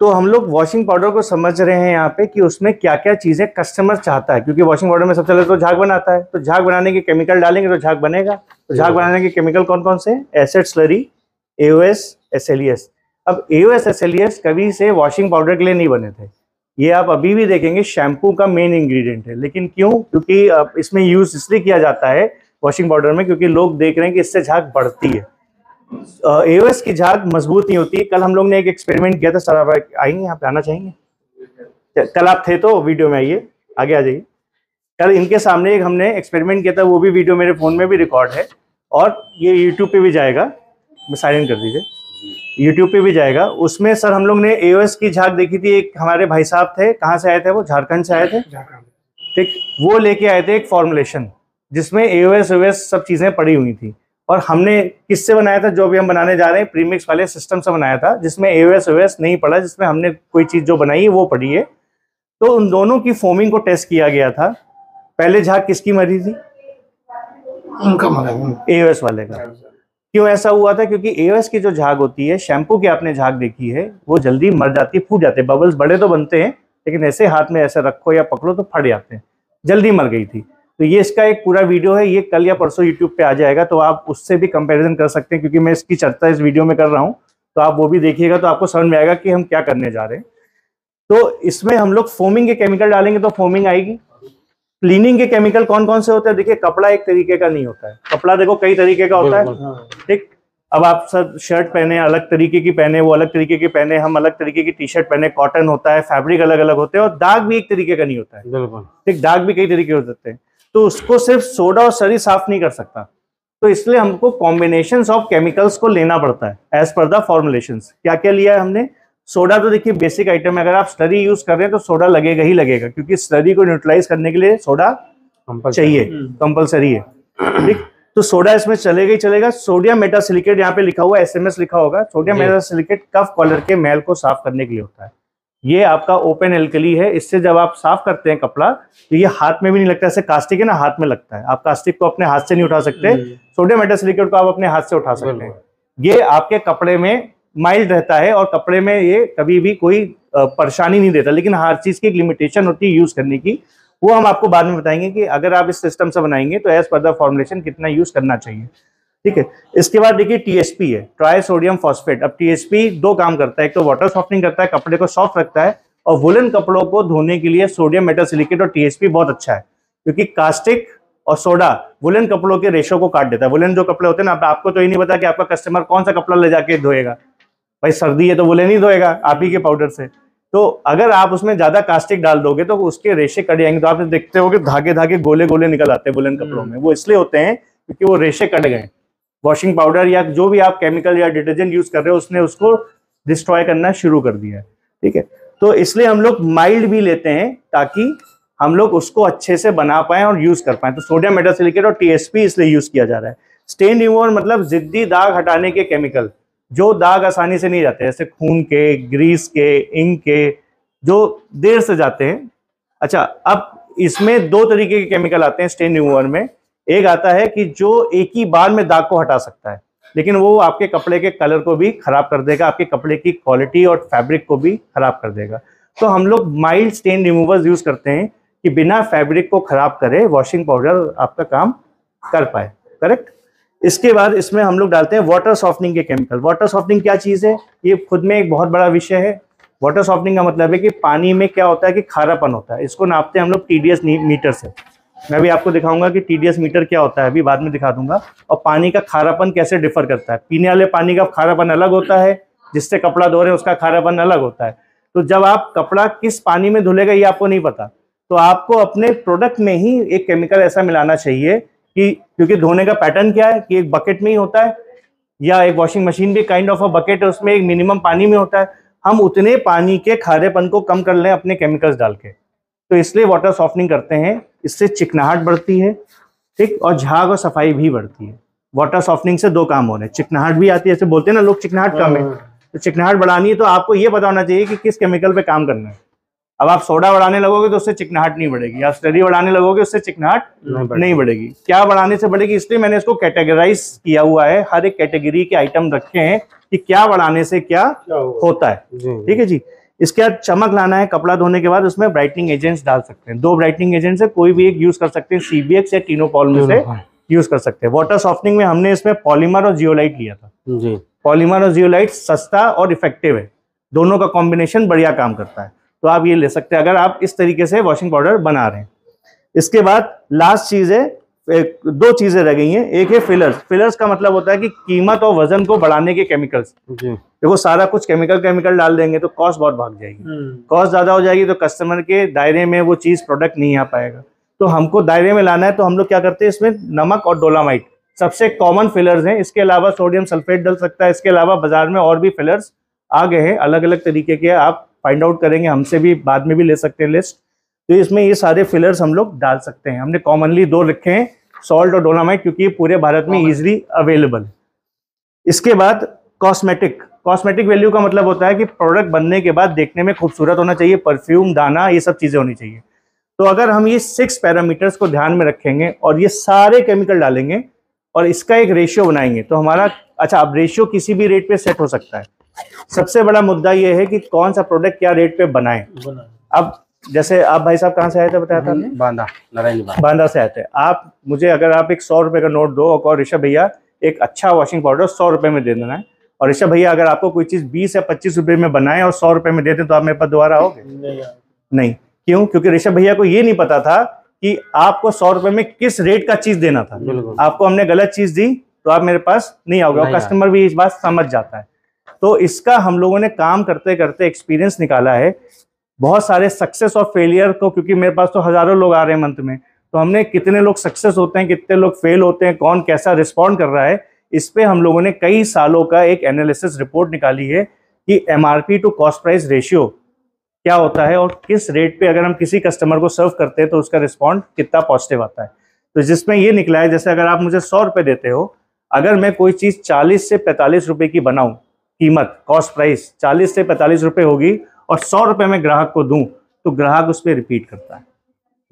तो हम लोग वॉशिंग पाउडर को समझ रहे हैं यहाँ पे कि उसमें क्या क्या चीज़ें कस्टमर चाहता है, क्योंकि वॉशिंग पाउडर में सबसे पहले तो झाग बनाता है, तो झाग बनाने के केमिकल डालेंगे तो झाग बनेगा। तो झाग बनाने के केमिकल कौन कौन से? Acid, slurry, AOS, SLS। अब AOS, SLS कभी से वॉशिंग पाउडर के लिए नहीं बने थे, ये आप अभी भी देखेंगे शैम्पू का मेन इंग्रेडिएंट है। लेकिन क्यों? क्योंकि इसमें यूज़ इसलिए किया जाता है वॉशिंग पाउडर में क्योंकि लोग देख रहे हैं कि इससे झाग बढ़ती है। AOS की झाग मजबूत नहीं होती। कल हम लोग ने एक एक्सपेरिमेंट किया था, सर आप आएंगे यहाँ पे, आना चाहेंगे? कल आप थे तो वीडियो में आइए, आगे आ जाइए। कल इनके सामने एक हमने एक्सपेरिमेंट किया था, वो भी वीडियो मेरे फ़ोन में भी रिकॉर्ड है और ये यूट्यूब पे भी जाएगा, साइन कर दीजिए, यूट्यूब पे भी जाएगा। उसमें सर हम लोग ने AOS की झाग देखी थी। एक हमारे भाई साहब थे, कहाँ से आए थे वो? झारखंड से आए थे, ठीक। वो लेके आए थे एक फॉर्मुलेशन जिसमें AOS OS सब चीज़ें पड़ी हुई थी। और हमने किससे बनाया था? जो अभी हम बनाने जा रहे हैं प्रीमिक्स वाले सिस्टम से बनाया था, जिसमें AOS OS नहीं पड़ा, जिसमें हमने कोई चीज़ जो बनाई है वो पड़ी है। तो उन दोनों की फोमिंग को टेस्ट किया गया था। पहले झाग किसकी मरी थी? उनका मरा, AOS वाले का। क्यों ऐसा हुआ था? क्योंकि AOS की जो झाग होती है, शैम्पू की आपने झाग देखी है, वो जल्दी मर जाती है, फूट जाते हैं। बबल्स बड़े तो बनते हैं लेकिन ऐसे हाथ में ऐसे रखो या पकड़ो तो फट जाते हैं, जल्दी मर गई थी। तो ये इसका एक पूरा वीडियो है, ये कल या परसों YouTube पे आ जाएगा, तो आप उससे भी कंपैरिजन कर सकते हैं, क्योंकि मैं इसकी चर्चा इस वीडियो में कर रहा हूँ, तो आप वो भी देखिएगा तो आपको समझ में आएगा कि हम क्या करने जा रहे हैं। तो इसमें हम लोग फोमिंग के केमिकल डालेंगे तो फोमिंग आएगी। क्लीनिंग के केमिकल कौन कौन से होते हैं? देखिए कपड़ा एक तरीके का नहीं होता है, कपड़ा देखो कई तरीके का होता है, ठीक। अब आप सर शर्ट पहने, अलग तरीके की पहने, वो अलग तरीके की पहने, हम अलग तरीके की टी शर्ट पहने, कॉटन होता है, फैब्रिक अलग अलग होते हैं, और दाग भी एक तरीके का नहीं होता है, ठीक। दाग भी कई तरीके हो सकते हैं, तो उसको सिर्फ सोडा और सरी साफ नहीं कर सकता, तो इसलिए हमको कॉम्बिनेशंस ऑफ केमिकल्स को लेना पड़ता है एज पर द फॉर्मुलेशंस। क्या क्या लिया है हमने? सोडा तो देखिए बेसिक आइटम है, अगर आप स्लरी यूज कर रहे हैं तो सोडा लगेगा ही लगेगा, क्योंकि स्लरी को न्यूट्रलाइज करने के लिए सोडा चाहिए, कंपलसरी है, ठीक। तो सोडा इसमें चलेगा ही चलेगा। सोडियम मेटासिलिकेट यहाँ पे लिखा हुआ, SMS लिखा होगा। सोडियम मेटासिलिकेट कफ कॉलर के मैल को साफ करने के लिए होता है। ये आपका ओपन एल्कली है, इससे जब आप साफ करते हैं कपड़ा तो ये हाथ में भी नहीं लगता, ऐसे कास्टिक है ना हाथ में लगता है, आप कास्टिक को अपने हाथ से नहीं उठा सकते, सोडियम मेटासिलिकेट को आप अपने हाथ से उठा सकते हैं। ये आपके कपड़े में माइल्ड रहता है और कपड़े में ये कभी भी कोई परेशानी नहीं देता, लेकिन हर चीज़ की एक लिमिटेशन होती है यूज़ करने की, वो हम आपको बाद में बताएंगे कि अगर आप इस सिस्टम से बनाएंगे तो एज पर द फॉर्मुलेशन कितना यूज़ करना चाहिए, ठीक है। इसके बाद देखिए TSP है, ट्राई सोडियम फॉस्फेट। अब TSP दो काम करता है, एक तो वाटर सॉफ्टनिंग करता है, कपड़े को सॉफ्ट रखता है, और वुलन कपड़ों को धोने के लिए सोडियम मेटासिलिकेट और TSP बहुत अच्छा है, क्योंकि कास्टिक और सोडा वुलन कपड़ों के रेशो को काट देता है। वुलन जो कपड़े होते हैं ना, आपको तो ये नहीं पता कि आपका कस्टमर कौन सा कपड़ा ले जाके धोएगा, भाई सर्दी है तो वुलन ही धोएगा आप ही के पाउडर से। तो अगर आप उसमें ज्यादा कास्टिक डाल दोगे तो उसके रेशे कट जाएंगे, तो आप देखते हो कि धागे धागे गोले गोले निकल आते हैं वुलन कपड़ों में, वो इसलिए होते हैं क्योंकि वो रेशे कट गए। वॉशिंग पाउडर या जो भी आप केमिकल या डिटर्जेंट यूज कर रहे हो उसने उसको डिस्ट्रॉय करना शुरू कर दिया है, ठीक है। तो इसलिए हम लोग माइल्ड भी लेते हैं ताकि हम लोग उसको अच्छे से बना पाएं और यूज कर पाएं। तो सोडियम मेटासिलिकेट और TSP इसलिए यूज किया जा रहा है। स्टेन रिमूवर मतलब जिद्दी दाग हटाने के केमिकल, जो दाग आसानी से नहीं जाते, जैसे खून के, ग्रीस के, इंक के, जो देर से जाते हैं। अच्छा, अब इसमें दो तरीके के केमिकल आते हैं स्टेन रिमूवर में। एक आता है कि जो एक ही बार में दाग को हटा सकता है, लेकिन वो आपके कपड़े के कलर को भी खराब कर देगा, आपके कपड़े की क्वालिटी और फैब्रिक को भी खराब कर देगा। तो हम लोग माइल्ड स्टेन रिमूवर्स यूज करते हैं कि बिना फैब्रिक को खराब करे वॉशिंग पाउडर आपका काम कर पाए, करेक्ट। इसके बाद इसमें हम लोग डालते हैं वाटर सॉफ्टनिंग के केमिकल। वाटर सॉफ्टनिंग क्या चीज़ है? ये खुद में एक बहुत बड़ा विषय है। वाटर सॉफ्टनिंग का मतलब है कि पानी में क्या होता है कि खारापन होता है, इसको नापते हैं हम लोग TDS मीटर से। मैं भी आपको दिखाऊंगा कि TDS मीटर क्या होता है, अभी बाद में दिखा दूंगा, और पानी का खारापन कैसे डिफर करता है। पीने वाले पानी का खारापन अलग होता है, जिससे कपड़ा धो रहे हैं उसका खारापन अलग होता है। तो जब आप कपड़ा किस पानी में धुलेगा ये आपको नहीं पता, तो आपको अपने प्रोडक्ट में ही एक केमिकल ऐसा मिलाना चाहिए कि, क्योंकि धोने का पैटर्न क्या है कि एक बकेट में ही होता है, या एक वॉशिंग मशीन भी काइंड ऑफ अ बकेट है, उसमें एक मिनिमम पानी में होता है, हम उतने पानी के खारेपन को कम कर लें अपने केमिकल्स डाल के। तो इसलिए वाटर सॉफ्टनिंग करते हैं, इससे चिकनाहट बढ़ती है, ठीक, और झाग और सफाई भी बढ़ती है। वाटर सॉफ्टनिंग से दो काम हो रहे हैं, चिकनाहट भी आती है, ऐसे बोलते हैं ना लोग चिकनाहट कम है, तो चिकनाहट बढ़ानी है तो आपको ये पता होना चाहिए कि किस केमिकल पे काम करना है। अब आप सोडा बढ़ाने लगोगे तो उससे चिकनाहट नहीं बढ़ेगी, आप स्लरी बढ़ाने लगोगे उससे चिकनाहट नहीं बढ़ेगी। क्या बढ़ाने से बढ़ेगी? इसलिए मैंने इसको कैटेगराइज किया हुआ है, हर एक कैटेगरी के आइटम रखे हैं कि क्या बढ़ाने से क्या होता है, ठीक है जी। इसके बाद चमक लाना है कपड़ा धोने के बाद, उसमें ब्राइटनिंग एजेंट्स डाल सकते हैं। दो ब्राइटनिंग एजेंट्स है, कोई भी एक यूज कर सकते हैं, सीबीएक्स या टिनोपॉल में से यूज कर सकते हैं। वाटर सॉफ्टनिंग में हमने इसमें पॉलीमर और जियोलाइट लिया था जी। पॉलीमर और जियोलाइट सस्ता और इफेक्टिव है, दोनों का कॉम्बिनेशन बढ़िया काम करता है, तो आप ये ले सकते हैं अगर आप इस तरीके से वॉशिंग पाउडर बना रहे हैं। इसके बाद लास्ट चीज है, दो चीजें रह गई हैं, एक है फिलर्स। फिलर्स का मतलब होता है कि कीमत और वजन को बढ़ाने के केमिकल्स। देखो सारा कुछ केमिकल डाल देंगे तो कॉस्ट बहुत भाग जाएगी, कॉस्ट ज्यादा हो जाएगी तो कस्टमर के दायरे में वो चीज प्रोडक्ट नहीं आ पाएगा। तो हमको दायरे में लाना है, तो हम लोग क्या करते हैं, इसमें नमक और डोलामाइट सबसे कॉमन फिलर्स हैं। इसके अलावा सोडियम सल्फेट डल सकता है, इसके अलावा बाजार में और भी फिलर्स आ गए हैं अलग अलग तरीके के, आप फाइंड आउट करेंगे, हमसे भी बाद में भी ले सकते हैं लिस्ट। तो इसमें ये सारे फिलर्स हम लोग डाल सकते हैं। हमने कॉमनली दो रखे हैं, सॉल्ट और डोलामाइट, क्योंकि ये पूरे भारत में इजीली अवेलेबल है। इसके बाद कॉस्मेटिक, कॉस्मेटिक वैल्यू का मतलब होता है कि प्रोडक्ट बनने के बाद देखने में खूबसूरत होना चाहिए, परफ्यूम, दाना, ये सब चीज़ें होनी चाहिए। तो अगर हम ये 6 पैरामीटर्स को ध्यान में रखेंगे और ये सारे केमिकल डालेंगे और इसका एक रेशियो बनाएंगे तो हमारा अच्छा, अब रेशियो किसी भी रेट पे सेट हो सकता है। सबसे बड़ा मुद्दा ये है कि कौन सा प्रोडक्ट क्या रेट पे बनाएं। अब जैसे आप भाई साहब कहाँ से आए थे, बताया था आपने? बांदा, नारायण बांदा से आए थे आप। मुझे अगर आप एक 100 रुपये का नोट दो और ऋषभ भैया एक अच्छा वॉशिंग पाउडर 100 रुपये में दे देना है, और ऋषभ भैया अगर आपको कोई चीज़ 20 या 25 रुपये में बनाए और 100 रुपये में दे दें तो आप मेरे पास दोबारा आओगे नहीं। क्यों? क्योंकि ऋषभ भैया को ये नहीं पता था कि आपको 100 रुपये में किस रेट का चीज देना था। आपको हमने गलत चीज दी तो आप मेरे पास नहीं आओगे, और कस्टमर भी इस बात समझ जाता है। तो इसका हम लोगों ने काम करते करते एक्सपीरियंस निकाला है, बहुत सारे सक्सेस और फेलियर को, क्योंकि मेरे पास तो हजारों लोग आ रहे हैं मंथ में, तो हमने कितने लोग सक्सेस होते हैं, कितने लोग फेल होते हैं, कौन कैसा रिस्पॉन्ड कर रहा है, इस पर हम लोगों ने कई सालों का एक एनालिसिस रिपोर्ट निकाली है कि MRP to cost price ratio क्या होता है और किस रेट पे अगर हम किसी कस्टमर को सर्व करते हैं तो उसका रिस्पॉन्ड कितना पॉजिटिव आता है। तो जिसमें ये निकला है, जैसे अगर आप मुझे 100 रुपये देते हो, अगर मैं कोई चीज़ 40 से 45 रुपये की बनाऊं, कीमत कॉस्ट प्राइस 40 से 45 रुपये होगी और 100 रुपये में ग्राहक को दूं तो ग्राहक उस पर रिपीट करता है।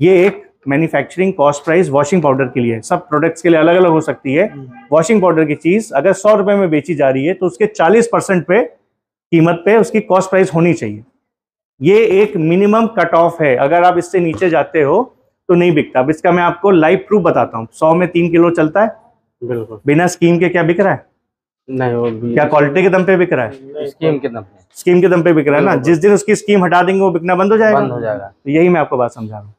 ये एक manufacturing cost price washing powder के लिए, सब प्रोडक्ट्स के लिए अलग अलग हो सकती है। वॉशिंग पाउडर की चीज़ अगर 100 रुपये में बेची जा रही है तो उसके 40% पे कीमत पे उसकी कॉस्ट प्राइस होनी चाहिए। ये एक मिनिमम कट ऑफ है, अगर आप इससे नीचे जाते हो तो नहीं बिकता। अब इसका मैं आपको लाइव प्रूफ बताता हूँ। 100 में 3 किलो चलता है, बिल्कुल बिना स्कीम के। क्या बिक रहा है? नहीं, वो क्या क्वालिटी के दम पे बिक रहा है? स्कीम के दम पे बिक रहा है ना। जिस दिन उसकी स्कीम हटा देंगे वो बिकना बंद हो जाएगा। तो यही मैं आपको बात समझा रहा हूँ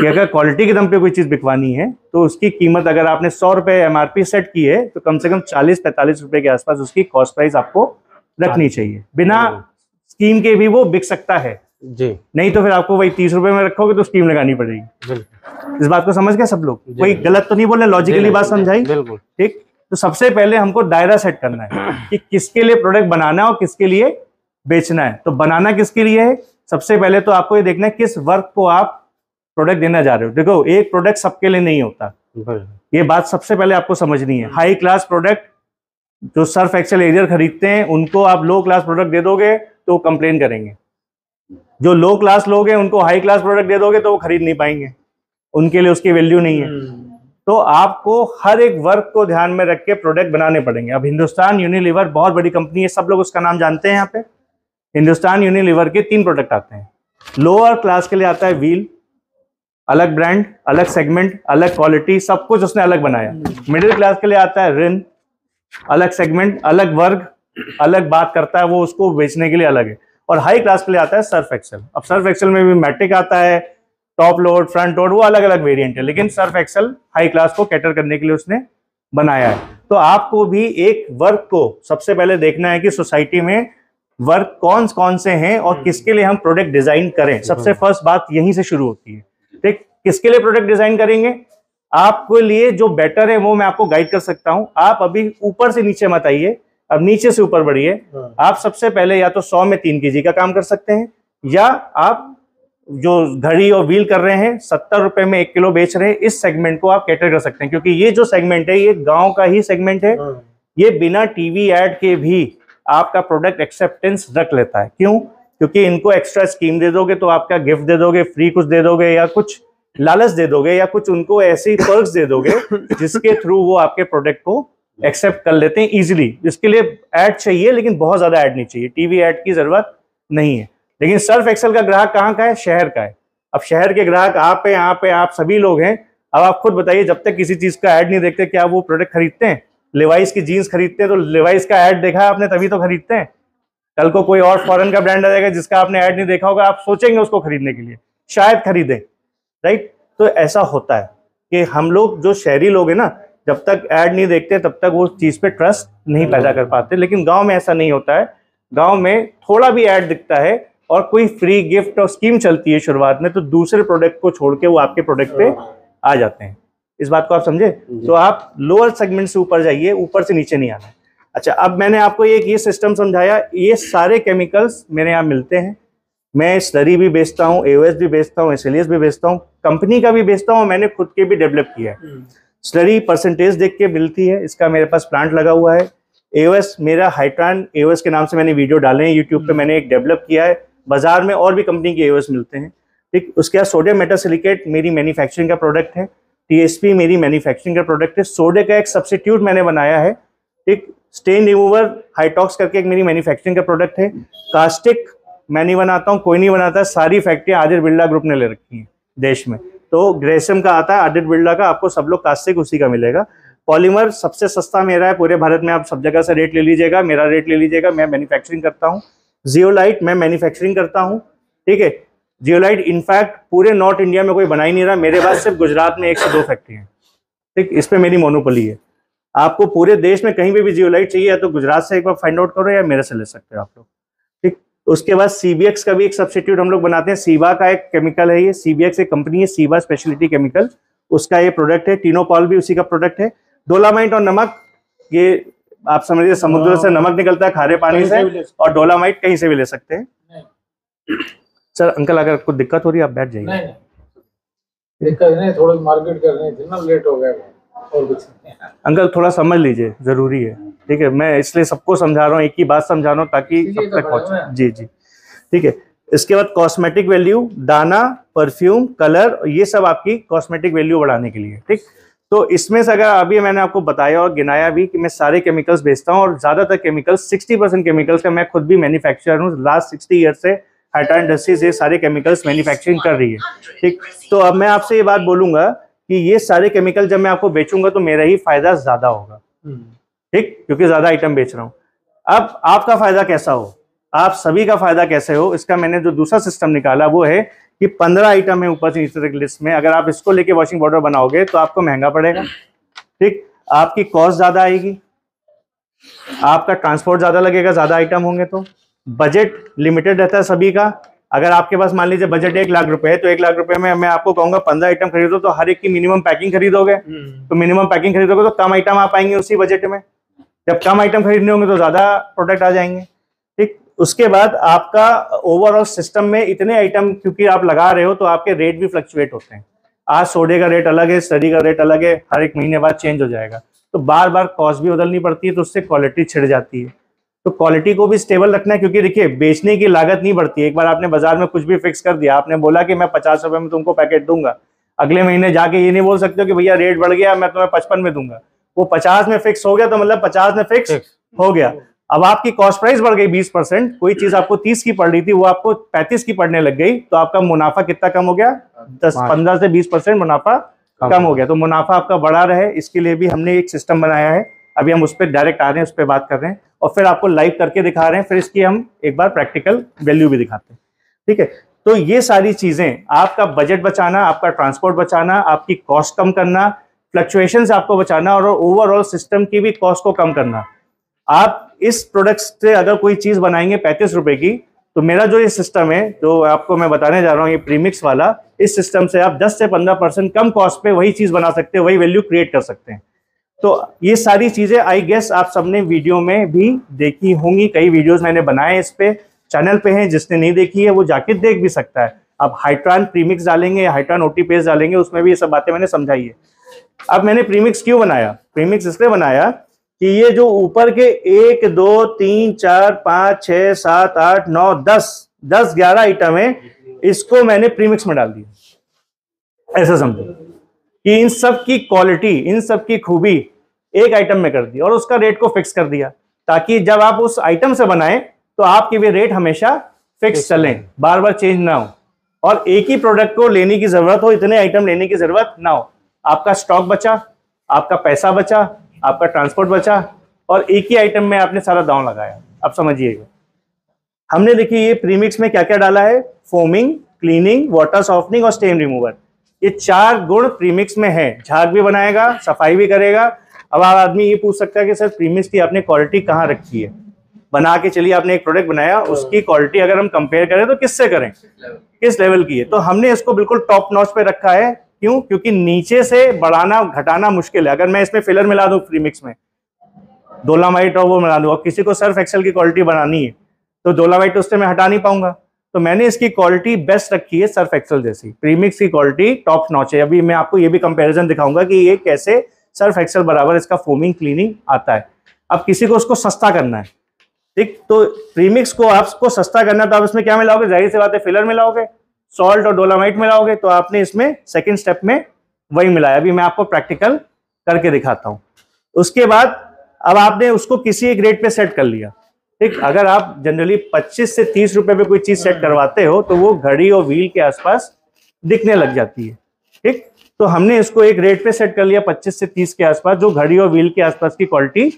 कि अगर क्वालिटी के दम पे कोई चीज बिकवानी है तो उसकी कीमत, अगर आपने 100 रुपये MRP सेट की है तो कम से कम 40-45 रुपये के आसपास उसकी कॉस्ट प्राइस आपको रखनी चाहिए। बिना स्कीम के भी वो बिक सकता है जी, नहीं तो फिर आपको वही 30 रुपये में रखोगे तो स्कीम लगानी पड़ेगी। इस बात को समझ गए सब लोग? कोई गलत तो नहीं बोल रहे, लॉजिकली बात समझाई? बिल्कुल ठीक। तो सबसे पहले हमको दायरा सेट करना है कि किसके लिए प्रोडक्ट बनाना है और किसके लिए बेचना है। तो बनाना किसके लिए है, सबसे पहले तो आपको ये देखना है किस वर्ग को आप प्रोडक्ट देना चाह रहे हो। देखो एक प्रोडक्ट सबके लिए नहीं होता, ये बात सबसे पहले आपको समझनी है। हाई क्लास प्रोडक्ट जो सर्फ एक्सेल एरियर खरीदते हैं उनको आप लो क्लास प्रोडक्ट दे दोगे तो कंप्लेन करेंगे, जो लो क्लास लोग हैं उनको हाई क्लास प्रोडक्ट दे दोगे तो वो खरीद नहीं पाएंगे, उनके लिए उसकी वैल्यू नहीं है। तो आपको हर एक वर्ग को ध्यान में रख के प्रोडक्ट बनाने पड़ेंगे। अब हिंदुस्तान यूनिलीवर बहुत बड़ी कंपनी है, सब लोग उसका नाम जानते हैं। यहाँ पे हिंदुस्तान यूनिलीवर के 3 प्रोडक्ट आते हैं। लोअर क्लास के लिए आता है व्हील, अलग ब्रांड, अलग सेगमेंट, अलग क्वालिटी, सब कुछ उसने अलग बनाया। मिडिल क्लास के लिए आता है रिन, अलग सेगमेंट, अलग वर्ग, अलग बात करता है वो, उसको बेचने के लिए अलग है। और हाई क्लास के लिए आता है सर्फ एक्सेल। अब सर्फ एक्सेल में भी मैट्रिक आता है, टॉप लोड, फ्रंट लोड, वो अलग अलग वेरिएंट है, लेकिन सर्फ एक्सेल हाई क्लास को कैटर करने के लिए उसने बनाया है। तो आपको भी एक वर्ग को सबसे पहले देखना है कि सोसाइटी में वर्ग कौन कौन से हैं और किसके लिए हम प्रोडक्ट डिजाइन करें। सबसे फर्स्ट बात यहीं से शुरू होती है। ठीक, किसके लिए प्रोडक्ट डिजाइन करेंगे, आपके लिए जो बेटर है वो मैं आपको गाइड कर सकता हूँ। आप अभी ऊपर से नीचे मत आइए, अब नीचे से ऊपर बढ़िए। आप सबसे पहले या तो 100 में 3 kg का काम कर सकते हैं, या आप जो घड़ी और व्हील कर रहे हैं 70 रुपए में 1 किलो बेच रहे हैं, इस सेगमेंट को आप कैटर कर सकते हैं। क्योंकि ये जो सेगमेंट है ये गांव का ही सेगमेंट है, ये बिना टीवी ऐड के भी आपका प्रोडक्ट एक्सेप्टेंस रख लेता है। क्यों? क्योंकि इनको एक्स्ट्रा स्कीम दे दोगे तो आपका गिफ्ट दे दोगे, फ्री कुछ दे दोगे, या कुछ लालच दे दोगे, या कुछ उनको ऐसी पर्क्स दे दोगे जिसके थ्रू वो आपके प्रोडक्ट को एक्सेप्ट कर लेते हैं इजीली। इसके लिए ऐड चाहिए, लेकिन बहुत ज्यादा ऐड नहीं चाहिए, टीवी ऐड की जरूरत नहीं है। लेकिन सर्फ एक्सेल का ग्राहक कहाँ का है? शहर का है। अब शहर के ग्राहक आप हैं, यहाँ पे आप सभी लोग हैं। अब आप खुद बताइए, जब तक किसी चीज का ऐड नहीं देखते क्या वो प्रोडक्ट खरीदते हैं? लेवाइस की जीन्स खरीदते हैं तो लेवाइस का ऐड देखा है आपने तभी तो खरीदते हैं। कल को कोई और फॉरेन का ब्रांड आ जाएगा जिसका आपने ऐड नहीं देखा होगा, आप सोचेंगे उसको खरीदने के लिए, शायद खरीदें, राइट। तो ऐसा होता है कि हम लोग जो शहरी लोग हैं ना, जब तक ऐड नहीं देखते तब तक वो चीज़ पे ट्रस्ट नहीं पैदा कर पाते। लेकिन गांव में ऐसा नहीं होता है। गांव में थोड़ा भी ऐड दिखता है और कोई फ्री गिफ्ट और स्कीम चलती है शुरुआत में, तो दूसरे प्रोडक्ट को छोड़ के वो आपके प्रोडक्ट पे आ जाते हैं। इस बात को आप समझे? तो आप लोअर सेगमेंट से ऊपर जाइए, ऊपर से नीचे नहीं आना। अच्छा, अब मैंने आपको एक ये सिस्टम समझाया। ये सारे केमिकल्स मेरे यहाँ मिलते हैं। मैं स्लरी भी बेचता हूँ, AOS भी बेचता हूँ, SLS भी बेचता हूँ, कंपनी का भी बेचता हूँ, मैंने खुद के भी डेवलप किया है। स्लरी परसेंटेज देख के मिलती है, इसका मेरे पास प्लांट लगा हुआ है। AOS मेरा हाइट्रान AOS के नाम से मैंने वीडियो डाले हैं यूट्यूब पे, मैंने एक डेवलप किया है। बाजार में और भी कंपनी के AOS मिलते हैं, ठीक। उसके बाद सोडियम मेटासिलिकेट मेरी मैन्युफैक्चरिंग का प्रोडक्ट है। TSP मेरी मैन्युफैक्चरिंग का प्रोडक्ट है। सोडे का एक सब्सिट्यूट मैंने बनाया है, ठीक। स्टेन रिमूवर हाइटॉक्स करके एक मेरी मैन्युफैक्चरिंग का प्रोडक्ट है। कास्टिक मैं नहीं बनाता हूँ, कोई नहीं बनाता, सारी फैक्ट्रियाँ आदित्य बिरला ग्रुप ने ले रखी हैं देश में। तो ग्रेसिम का आता है, आदित्य बिरला का, आपको सब लोग कास्टिक उसी का मिलेगा। पॉलीमर सबसे सस्ता मेरा है पूरे भारत में, आप सब जगह से रेट ले लीजिएगा, मेरा रेट ले लीजिएगा, मैं मैन्युफैक्चरिंग करता हूँ। जियोलाइट मैं मैन्युफैक्चरिंग करता हूँ, ठीक है। जियोलाइट इनफैक्ट पूरे नॉर्थ इंडिया में कोई बना ही नहीं रहा, मेरे पास सिर्फ गुजरात में 1 से 2 फैक्ट्री है, ठीक। इस पर मेरी मोनोपोली है। आपको पूरे देश में कहीं भी जियोलाइट चाहिए तो गुजरात से एक बार फाइंड आउट करो या मेरे से ले सकते हो आप लोग। उसके बाद CBX का भी एक सब्सिट्यूट हम लोग बनाते हैं। सीबा का एक केमिकल है ये, CBX एक कंपनी है, सीबा स्पेशलिटी केमिकल, उसका ये प्रोडक्ट है। टिनोपॉल भी उसी का प्रोडक्ट है। डोलामाइट और नमक, ये आप समझिए समुद्र से नमक निकलता है खारे पानी से, और डोलामाइट कहीं से भी ले सकते हैं। सर अंकल अगर कुछ दिक्कत हो रही है आप बैठ जाइए। दिक्कत नहीं, थोड़ी मार्केट करनी थी ना, लेट हो गया और कुछ नहीं। अंकल थोड़ा समझ लीजिए, जरूरी है, ठीक है। मैं इसलिए सबको समझा रहा हूँ, एक ही बात समझा रहा हूँ ताकि सब तक पहुँचे। जी जी, ठीक है। इसके बाद कॉस्मेटिक वैल्यू, दाना, परफ्यूम, कलर, ये सब आपकी कॉस्मेटिक वैल्यू बढ़ाने के लिए, ठीक। तो इसमें से अगर अभी मैंने आपको बताया और गिनाया भी कि मैं सारे केमिकल्स बेचता हूँ, और ज़्यादातर केमिकल्स 60% केमिकल्स का मैं खुद भी मैन्युफैक्चरर हूँ। लास्ट 60 ईयर से हाइट्रान इंडस्ट्रीज ये सारे केमिकल्स मैन्युफैक्चरिंग कर रही है, ठीक। तो अब मैं आपसे ये बात बोलूँगा कि ये सारे केमिकल जब मैं आपको बेचूंगा तो मेरा ही फायदा ज़्यादा होगा, ठीक, क्योंकि ज़्यादा आइटम बेच रहा हूँ। अब आपका फ़ायदा कैसा हो, आप सभी का फ़ायदा कैसे हो, इसका मैंने जो दूसरा सिस्टम निकाला वो है कि 15 आइटम है ऊपर से नीचे तक लिस्ट में। अगर आप इसको लेके वॉशिंग पाउडर बनाओगे तो आपको महंगा पड़ेगा, ठीक, आपकी कॉस्ट ज़्यादा आएगी, आपका ट्रांसपोर्ट ज़्यादा लगेगा, ज़्यादा आइटम होंगे तो। बजट लिमिटेड रहता है सभी का। अगर आपके पास मान लीजिए बजट 1 लाख रुपए है, तो 1 लाख रुपए में मैं आपको कहूंगा 15 आइटम खरीदो, तो हर एक की मिनिमम पैकिंग खरीदोगे, तो मिनिमम पैकिंग खरीदोगे तो कम आइटम आप आएंगे उसी बजट में। जब कम आइटम खरीदने होंगे तो ज़्यादा प्रोडक्ट आ जाएंगे, ठीक। उसके बाद आपका ओवरऑल सिस्टम में इतने आइटम क्योंकि आप लगा रहे हो तो आपके रेट भी फ्लक्चुएट होते हैं। आज सोडे का रेट अलग है, स्टडी का रेट अलग है, हर एक महीने बाद चेंज हो जाएगा, तो बार बार कॉस्ट भी बदलनी पड़ती है, तो उससे क्वालिटी छिड़ जाती है। तो क्वालिटी को भी स्टेबल रखना है, क्योंकि देखिए बेचने की लागत नहीं बढ़ती। एक बार आपने बाजार में कुछ भी फिक्स कर दिया, आपने बोला कि मैं 50 रुपये में तुमको पैकेट दूंगा, अगले महीने जाके ये नहीं बोल सकते कि भैया रेट बढ़ गया मैं तुम्हें 55 में दूंगा। वो 50 में फिक्स हो गया तो मतलब 50 में फिक्स हो गया। अब आपकी कॉस्ट प्राइस बढ़ गई 20%, कोई चीज आपको 30 की पड़ रही थी वो आपको 35 की पड़ने लग गई, तो आपका मुनाफा कितना कम हो गया? 10-15 से 20% मुनाफा कम हो गया। तो मुनाफा आपका बढ़ा रहे, इसके लिए भी हमने एक सिस्टम बनाया है। अभी हम उस पर डायरेक्ट आ रहे हैं, उस पर बात कर रहे हैं, और फिर आपको लाइव करके दिखा रहे हैं, फिर इसकी हम एक बार प्रैक्टिकल वैल्यू भी दिखाते हैं, ठीक है। तो ये सारी चीजें, आपका बजट बचाना, आपका ट्रांसपोर्ट बचाना, आपकी कॉस्ट कम करना, फ्लक्चुएशन से आपको बचाना, और ओवरऑल सिस्टम की भी कॉस्ट को कम करना। आप इस प्रोडक्ट से अगर कोई चीज़ बनाएंगे 35 रुपए की, तो मेरा जो ये सिस्टम है जो आपको मैं बताने जा रहा हूँ, ये प्रीमिक्स वाला, इस सिस्टम से आप 10 से 15% कम कॉस्ट पे वही चीज़ बना सकते हैं, वही वैल्यू क्रिएट कर सकते हैं। तो ये सारी चीज़ें आई गेस आप सबने वीडियो में भी देखी होंगी। कई वीडियोज़ मैंने बनाए इस पर चैनल पर हैं, जिसने नहीं देखी है वो जाके देख भी सकता है। आप हाइट्रान प्रीमिक्स डालेंगे, हाइट्रान OT पेस्ट डालेंगे, उसमें भी ये सब बातें मैंने समझाई है। अब मैंने प्रीमिक्स क्यों बनाया? प्रीमिक्स इसलिए बनाया कि ये जो ऊपर के 1, 2, 3, 4, 5, 6, 7, 8, 9, 10, 11 आइटम है, इसको मैंने प्रीमिक्स में डाल दिया। ऐसा समझो कि इन सब की क्वालिटी, इन सब की खूबी एक आइटम में कर दी, और उसका रेट को फिक्स कर दिया, ताकि जब आप उस आइटम से बनाएं तो आपके भी रेट हमेशा फिक्स चलें, बार बार चेंज ना हो और एक ही प्रोडक्ट को लेने की जरूरत हो, इतने आइटम लेने की जरूरत ना हो। आपका स्टॉक बचा, आपका पैसा बचा, आपका ट्रांसपोर्ट बचा और एक ही आइटम में आपने सारा दांव लगाया। आप समझिएगा हमने देखिए ये प्रीमिक्स में क्या क्या डाला है, फोमिंग, क्लीनिंग, वाटर सॉफ्टनिंग और स्टेम रिमूवर। ये चार गुण प्रीमिक्स में है, झाग भी बनाएगा, सफाई भी करेगा। अब आदमी ये पूछ सकता है कि सर प्रीमिक्स की आपने क्वालिटी कहाँ रखी है? बना के चलिए आपने एक प्रोडक्ट बनाया, उसकी क्वालिटी अगर हम कंपेयर करें तो किससे करें, किस लेवल की है? तो हमने इसको बिल्कुल टॉप नॉच पे रखा है। क्यों? क्योंकि नीचे से बढ़ाना घटाना मुश्किल है। अगर मैं इसमें फिलर मिला दूं प्रीमिक्स में, डोलामाइट और वो मिला दूं, और किसी को सर्फ एक्सेल की क्वालिटी बनानी है तो डोलामाइट उससे मैं हटा नहीं पाऊंगा। तो मैंने इसकी क्वालिटी बेस्ट रखी है, सर्फ एक्सेल जैसी। प्रीमिक्स की क्वालिटी टॉप नॉच है। अभी मैं आपको ये भी कंपेरिजन दिखाऊंगा कि ये कैसे सर्फ एक्सेल बराबर इसका फोमिंग क्लीनिंग आता है। अब किसी को उसको सस्ता करना है, ठीक, तो प्रीमिक्स को आपको सस्ता करना तो आप इसमें क्या मिलाओगे? जाहिर सी बात है फिलर मिलाओगे, सॉल्ट और डोलामाइट मिलाओगे। तो आपने इसमें सेकंड स्टेप में वही मिलाया। अभी मैं आपको प्रैक्टिकल करके दिखाता हूँ। उसके बाद अब आपने उसको किसी एक रेट पे सेट कर लिया, ठीक। अगर आप जनरली 25 से 30 रुपए पे कोई चीज सेट करवाते हो तो वो घड़ी और व्हील के आसपास दिखने लग जाती है, ठीक। तो हमने इसको एक रेट पे सेट कर लिया 25 से 30 के आसपास, जो घड़ी और व्हील के आसपास की क्वालिटी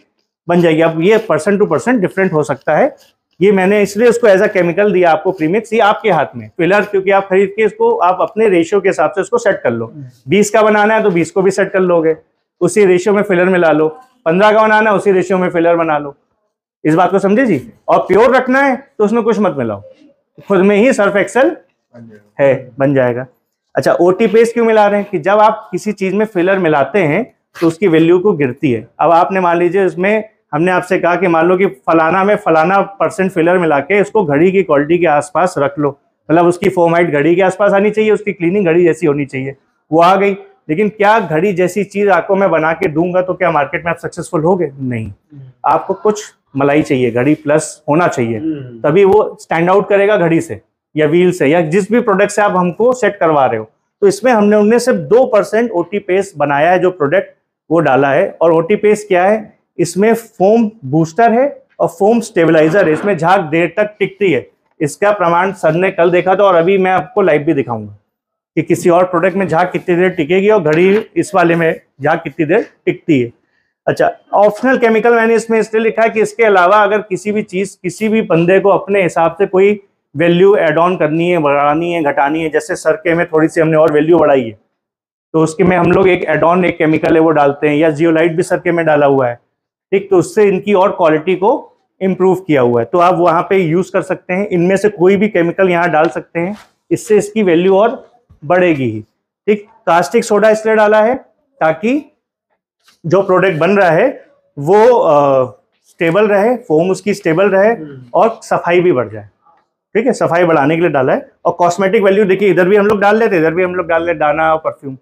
बन जाएगी। अब ये परसेंट टू परसेंट डिफरेंट हो सकता है। ये मैंने इसलिए उसको एज अ केमिकल दिया आपको प्रीमिक्स, ये आपके हाथ में। फिलर क्योंकि आप खरीद के इसको आप अपने रेशियो के हिसाब से इसको सेट कर लो। 20 का बनाना है तो 20 को भी सेट कर लोगे, उसी रेशियो में फिलर मिला लो। 15 का बनाना है, उसी रेशियो में फिलर बना लो। इस बात को समझे जी। और प्योर रखना है तो उसमें कुछ मत मिलाओ, खुद में ही सर्फ एक्सेल है, बन जाएगा। अच्छा, ओटी पेस्ट क्यों मिला रहे हैं? कि जब आप किसी चीज में फिलर मिलाते हैं तो उसकी वैल्यू को गिरती है। अब आपने मान लीजिए इसमें हमने आपसे कहा कि मान लो कि फलाना में फलाना परसेंट फिलर मिला के इसको घड़ी की क्वालिटी के आसपास रख लो, मतलब उसकी फॉर्मेट घड़ी के आसपास आनी चाहिए, उसकी क्लीनिंग घड़ी जैसी होनी चाहिए, वो आ गई। लेकिन क्या घड़ी जैसी चीज आपको मैं बना के दूंगा तो क्या मार्केट में आप सक्सेसफुल होगे? नहीं, आपको कुछ मलाई चाहिए, घड़ी प्लस होना चाहिए, तभी वो स्टैंड आउट करेगा घड़ी से या व्हील से या जिस भी प्रोडक्ट से आप हमको सेट करवा रहे हो। तो इसमें हमने उनमें सिर्फ 2% ओटी पेस्ट बनाया है, जो प्रोडक्ट वो डाला है। और ओटी पेस्ट क्या है? इसमें फोम बूस्टर है और फोम स्टेबलाइजर है। इसमें झाग देर तक टिकती है। इसका प्रमाण सर ने कल देखा था और अभी मैं आपको लाइव भी दिखाऊंगा कि किसी और प्रोडक्ट में झाग कितनी देर टिकेगी और घड़ी इस वाले में झाग कितनी देर टिकती है। अच्छा, ऑप्शनल केमिकल मैंने इसमें इसलिए लिखा है कि इसके अलावा अगर किसी भी चीज, किसी भी बंदे को अपने हिसाब से कोई वैल्यू एड ऑन करनी है, बढ़ानी है, घटानी है, जैसे सरके में थोड़ी सी हमने और वैल्यू बढ़ाई है तो उसके में हम लोग एक एड ऑन एक केमिकल है वो डालते हैं, या जियोलाइट भी सरके में डाला हुआ है, ठीक। तो उससे इनकी और क्वालिटी को इम्प्रूव किया हुआ है, तो आप वहाँ पे यूज़ कर सकते हैं। इनमें से कोई भी केमिकल यहाँ डाल सकते हैं, इससे इसकी वैल्यू और बढ़ेगी ही, ठीक। कास्टिक सोडा इसलिए डाला है ताकि जो प्रोडक्ट बन रहा है वो स्टेबल रहे, फोम उसकी स्टेबल रहे और सफाई भी बढ़ जाए, ठीक है। सफाई बढ़ाने के लिए डाला है। और कॉस्मेटिक वैल्यू देखिए, इधर भी हम लोग डाल लेते, इधर भी हम लोग डाल लेते दाना और परफ्यूम।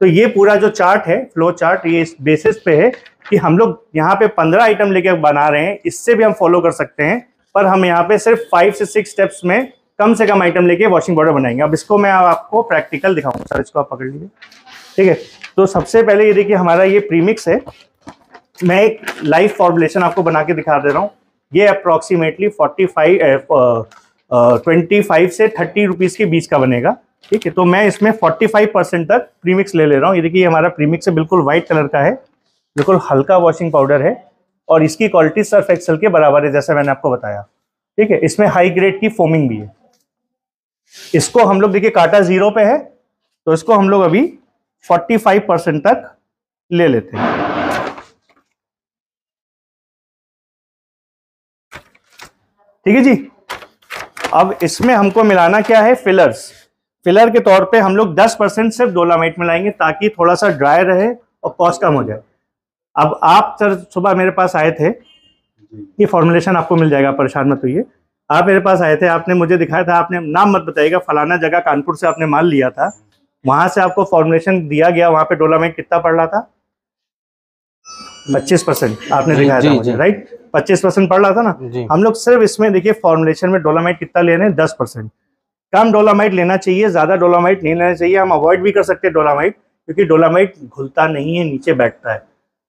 तो ये पूरा जो चार्ट है, फ्लो चार्ट, ये इस बेसिस पे है कि हम लोग यहाँ पे 15 आइटम लेके बना रहे हैं। इससे भी हम फॉलो कर सकते हैं, पर हम यहाँ पे सिर्फ 5 से 6 स्टेप्स में कम से कम आइटम लेके वॉशिंग पाउडर बनाएंगे। अब इसको मैं आपको प्रैक्टिकल दिखाऊंगा। सर इसको आप पकड़ लीजिए, ठीक है। तो सबसे पहले ये देखिए हमारा ये प्रीमिक्स है। मैं एक लाइव फॉर्मुलेशन आपको बना के दिखा दे रहा हूँ। ये अप्रॉक्सीमेटली 25 से 30 रुपीज़ के बीच का बनेगा, ठीक है। तो मैं इसमें 45% तक प्रीमिक्स ले रहा हूँ। ये देखिए हमारा प्रीमिक्स है, बिल्कुल वाइट कलर का है, बिल्कुल हल्का वॉशिंग पाउडर है और इसकी क्वालिटी सर्फ एक्सेल के बराबर है, जैसा मैंने आपको बताया, ठीक है। इसमें हाई ग्रेड की फोमिंग भी है। इसको हम लोग देखिए काटा 0 पे है तो इसको हम लोग अभी 45% तक ले लेते हैं। ठीक है जी। अब इसमें हमको मिलाना क्या है? फिलर्स। फिलर के तौर पे हम लोग 10% सिर्फ डोलामाइट मिलाएंगे ताकि थोड़ा सा ड्राई रहे और कॉस्ट कम हो जाए। अब आप सर सुबह मेरे पास आए थे, ये फॉर्मुलेशन आपको मिल जाएगा, परेशान मत होइए। आप मेरे पास आए थे, आपने मुझे दिखाया था, आपने नाम मत बताइएगा, फलाना जगह कानपुर से आपने माल लिया था, वहाँ से आपको फॉर्मुलेशन दिया गया, वहाँ पे डोलामाइट कितना पड़ रहा था? 25% आपने दिखाया था मुझे, राइट? 25% पड़ रहा था ना। हम लोग सिर्फ इसमें देखिए फॉर्मुलेशन में डोलामाइट कितना ले रहे हैं, 10%। कम डोलामाइट लेना चाहिए, ज्यादा डोलामाइट नहीं लेना चाहिए। हम अवॉइड भी कर सकते हैं डोलामाइट, क्योंकि डोलामाइट घुलता नहीं है, नीचे बैठता है।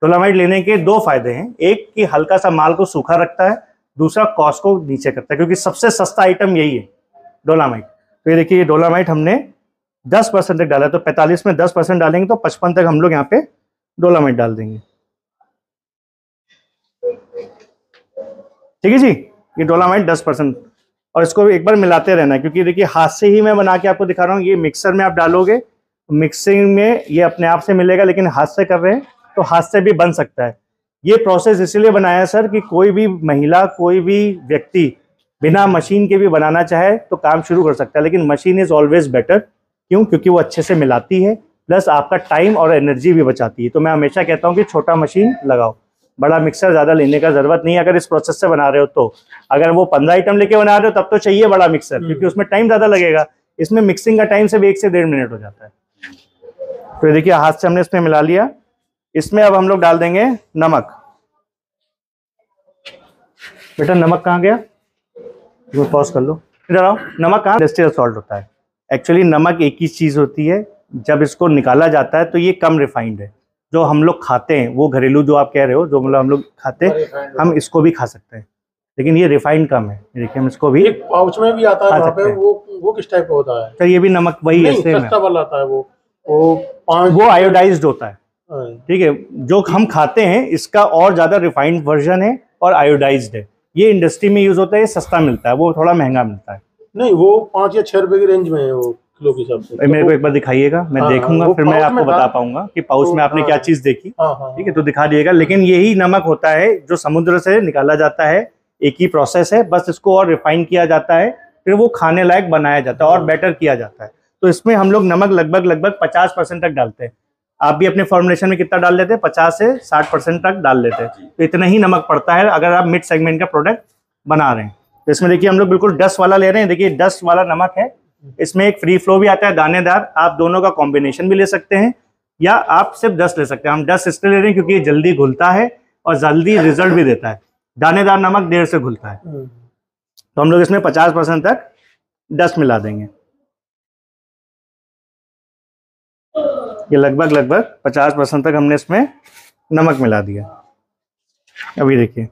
डोलामाइट लेने के 2 फायदे हैं। एक कि हल्का सा माल को सूखा रखता है, दूसरा कॉस्ट को नीचे करता है, क्योंकि सबसे सस्ता आइटम यही है डोलामाइट। तो ये देखिए, ये डोलामाइट हमने 10% तक डाला, तो 45 में 10% डालेंगे तो 55 तक हम लोग यहाँ पे डोलामाइट डाल देंगे। ठीक है जी, ये डोलामाइट 10%। और इसको भी एक बार मिलाते रहना, क्योंकि देखिए हाथ से ही मैं बना के आपको दिखा रहा हूँ। ये मिक्सर में आप डालोगे, मिक्सिंग में ये अपने आप से मिलेगा, लेकिन हाथ से कर रहे हैं तो हाथ से भी बन सकता है। ये प्रोसेस इसीलिए बनाया सर कि कोई भी महिला, कोई भी व्यक्ति बिना मशीन के भी बनाना चाहे तो काम शुरू कर सकता है, लेकिन मशीन इज़ ऑलवेज बेटर। क्यों? क्योंकि वो अच्छे से मिलाती है, प्लस आपका टाइम और एनर्जी भी बचाती है। तो मैं हमेशा कहता हूँ कि छोटा मशीन लगाओ, बड़ा मिक्सर ज़्यादा लेने का ज़रूरत नहीं है अगर इस प्रोसेस से बना रहे हो तो। अगर वो 15 आइटम लेके बना रहे हो तब तो चाहिए बड़ा मिक्सर, क्योंकि उसमें टाइम ज़्यादा लगेगा। इसमें मिक्सिंग का टाइम सिर्फ 1 से 1.5 मिनट हो जाता है। तो देखिए हाथ से हमने इसमें मिला लिया। इसमें अब हम लोग डाल देंगे नमक। बेटा नमक कहाँ गया? पॉज कर लो, इधर आओ। नमक कहाँ? इंडस्ट्रियल सॉल्ट होता है। एक्चुअली नमक एक ही चीज़ होती है, जब इसको निकाला जाता है तो ये कम रिफाइंड है। जो हम लोग खाते हैं वो घरेलू जो आप कह रहे हो, जो मतलब हम लोग खाते हैं, हम इसको भी खा सकते हैं, लेकिन ये रिफाइंड कम है। देखिए हम इसको भी एक पाउच में भी आता है, वहाँ पे वो किस टाइप का होता है? तो ये भी नमक वही ऐसे आता है, वो आयोडाइज्ड होता है। ठीक है, जो हम खाते हैं इसका और ज़्यादा रिफाइंड वर्जन है और आयोडाइज्ड है। ये इंडस्ट्री में यूज होता है, ये सस्ता मिलता है, वो थोड़ा महंगा मिलता है। नहीं, वो 5 या 6 रुपए की रेंज में है वो, किलो के हिसाब से। मेरे को एक बार दिखाइएगा, मैं देखूंगा, फिर मैं आपको बता पाऊंगा कि पाउच में आपने क्या चीज देखी। ठीक है, तो दिखा दिएगा। लेकिन यही नमक होता है जो समुद्र से निकाला जाता है, एक ही प्रोसेस है, बस इसको और रिफाइन किया जाता है, फिर वो खाने लायक बनाया जाता है और बेटर किया जाता है। तो इसमें हम लोग नमक लगभग 50% तक डालते हैं। आप भी अपने फॉर्मुलेशन में कितना डाल लेते हैं? 50 से 60% तक डाल लेते हैं। तो इतना ही नमक पड़ता है अगर आप मिड सेगमेंट का प्रोडक्ट बना रहे हैं। तो इसमें देखिए हम लोग बिल्कुल 10 वाला ले रहे हैं। देखिए 10 वाला नमक है, इसमें एक फ्री फ्लो भी आता है, दानेदार। आप दोनों का कॉम्बिनेशन भी ले सकते हैं, या आप सिर्फ 10 ले सकते हैं। हम 10 इसलिए ले रहे हैं क्योंकि ये जल्दी घुलता है और जल्दी रिजल्ट भी देता है। दानेदार नमक देर से घुलता है। तो हम लोग इसमें 50% तक 10 मिला देंगे। ये लगभग 50% तक हमने इसमें नमक मिला दिया। अभी देखिए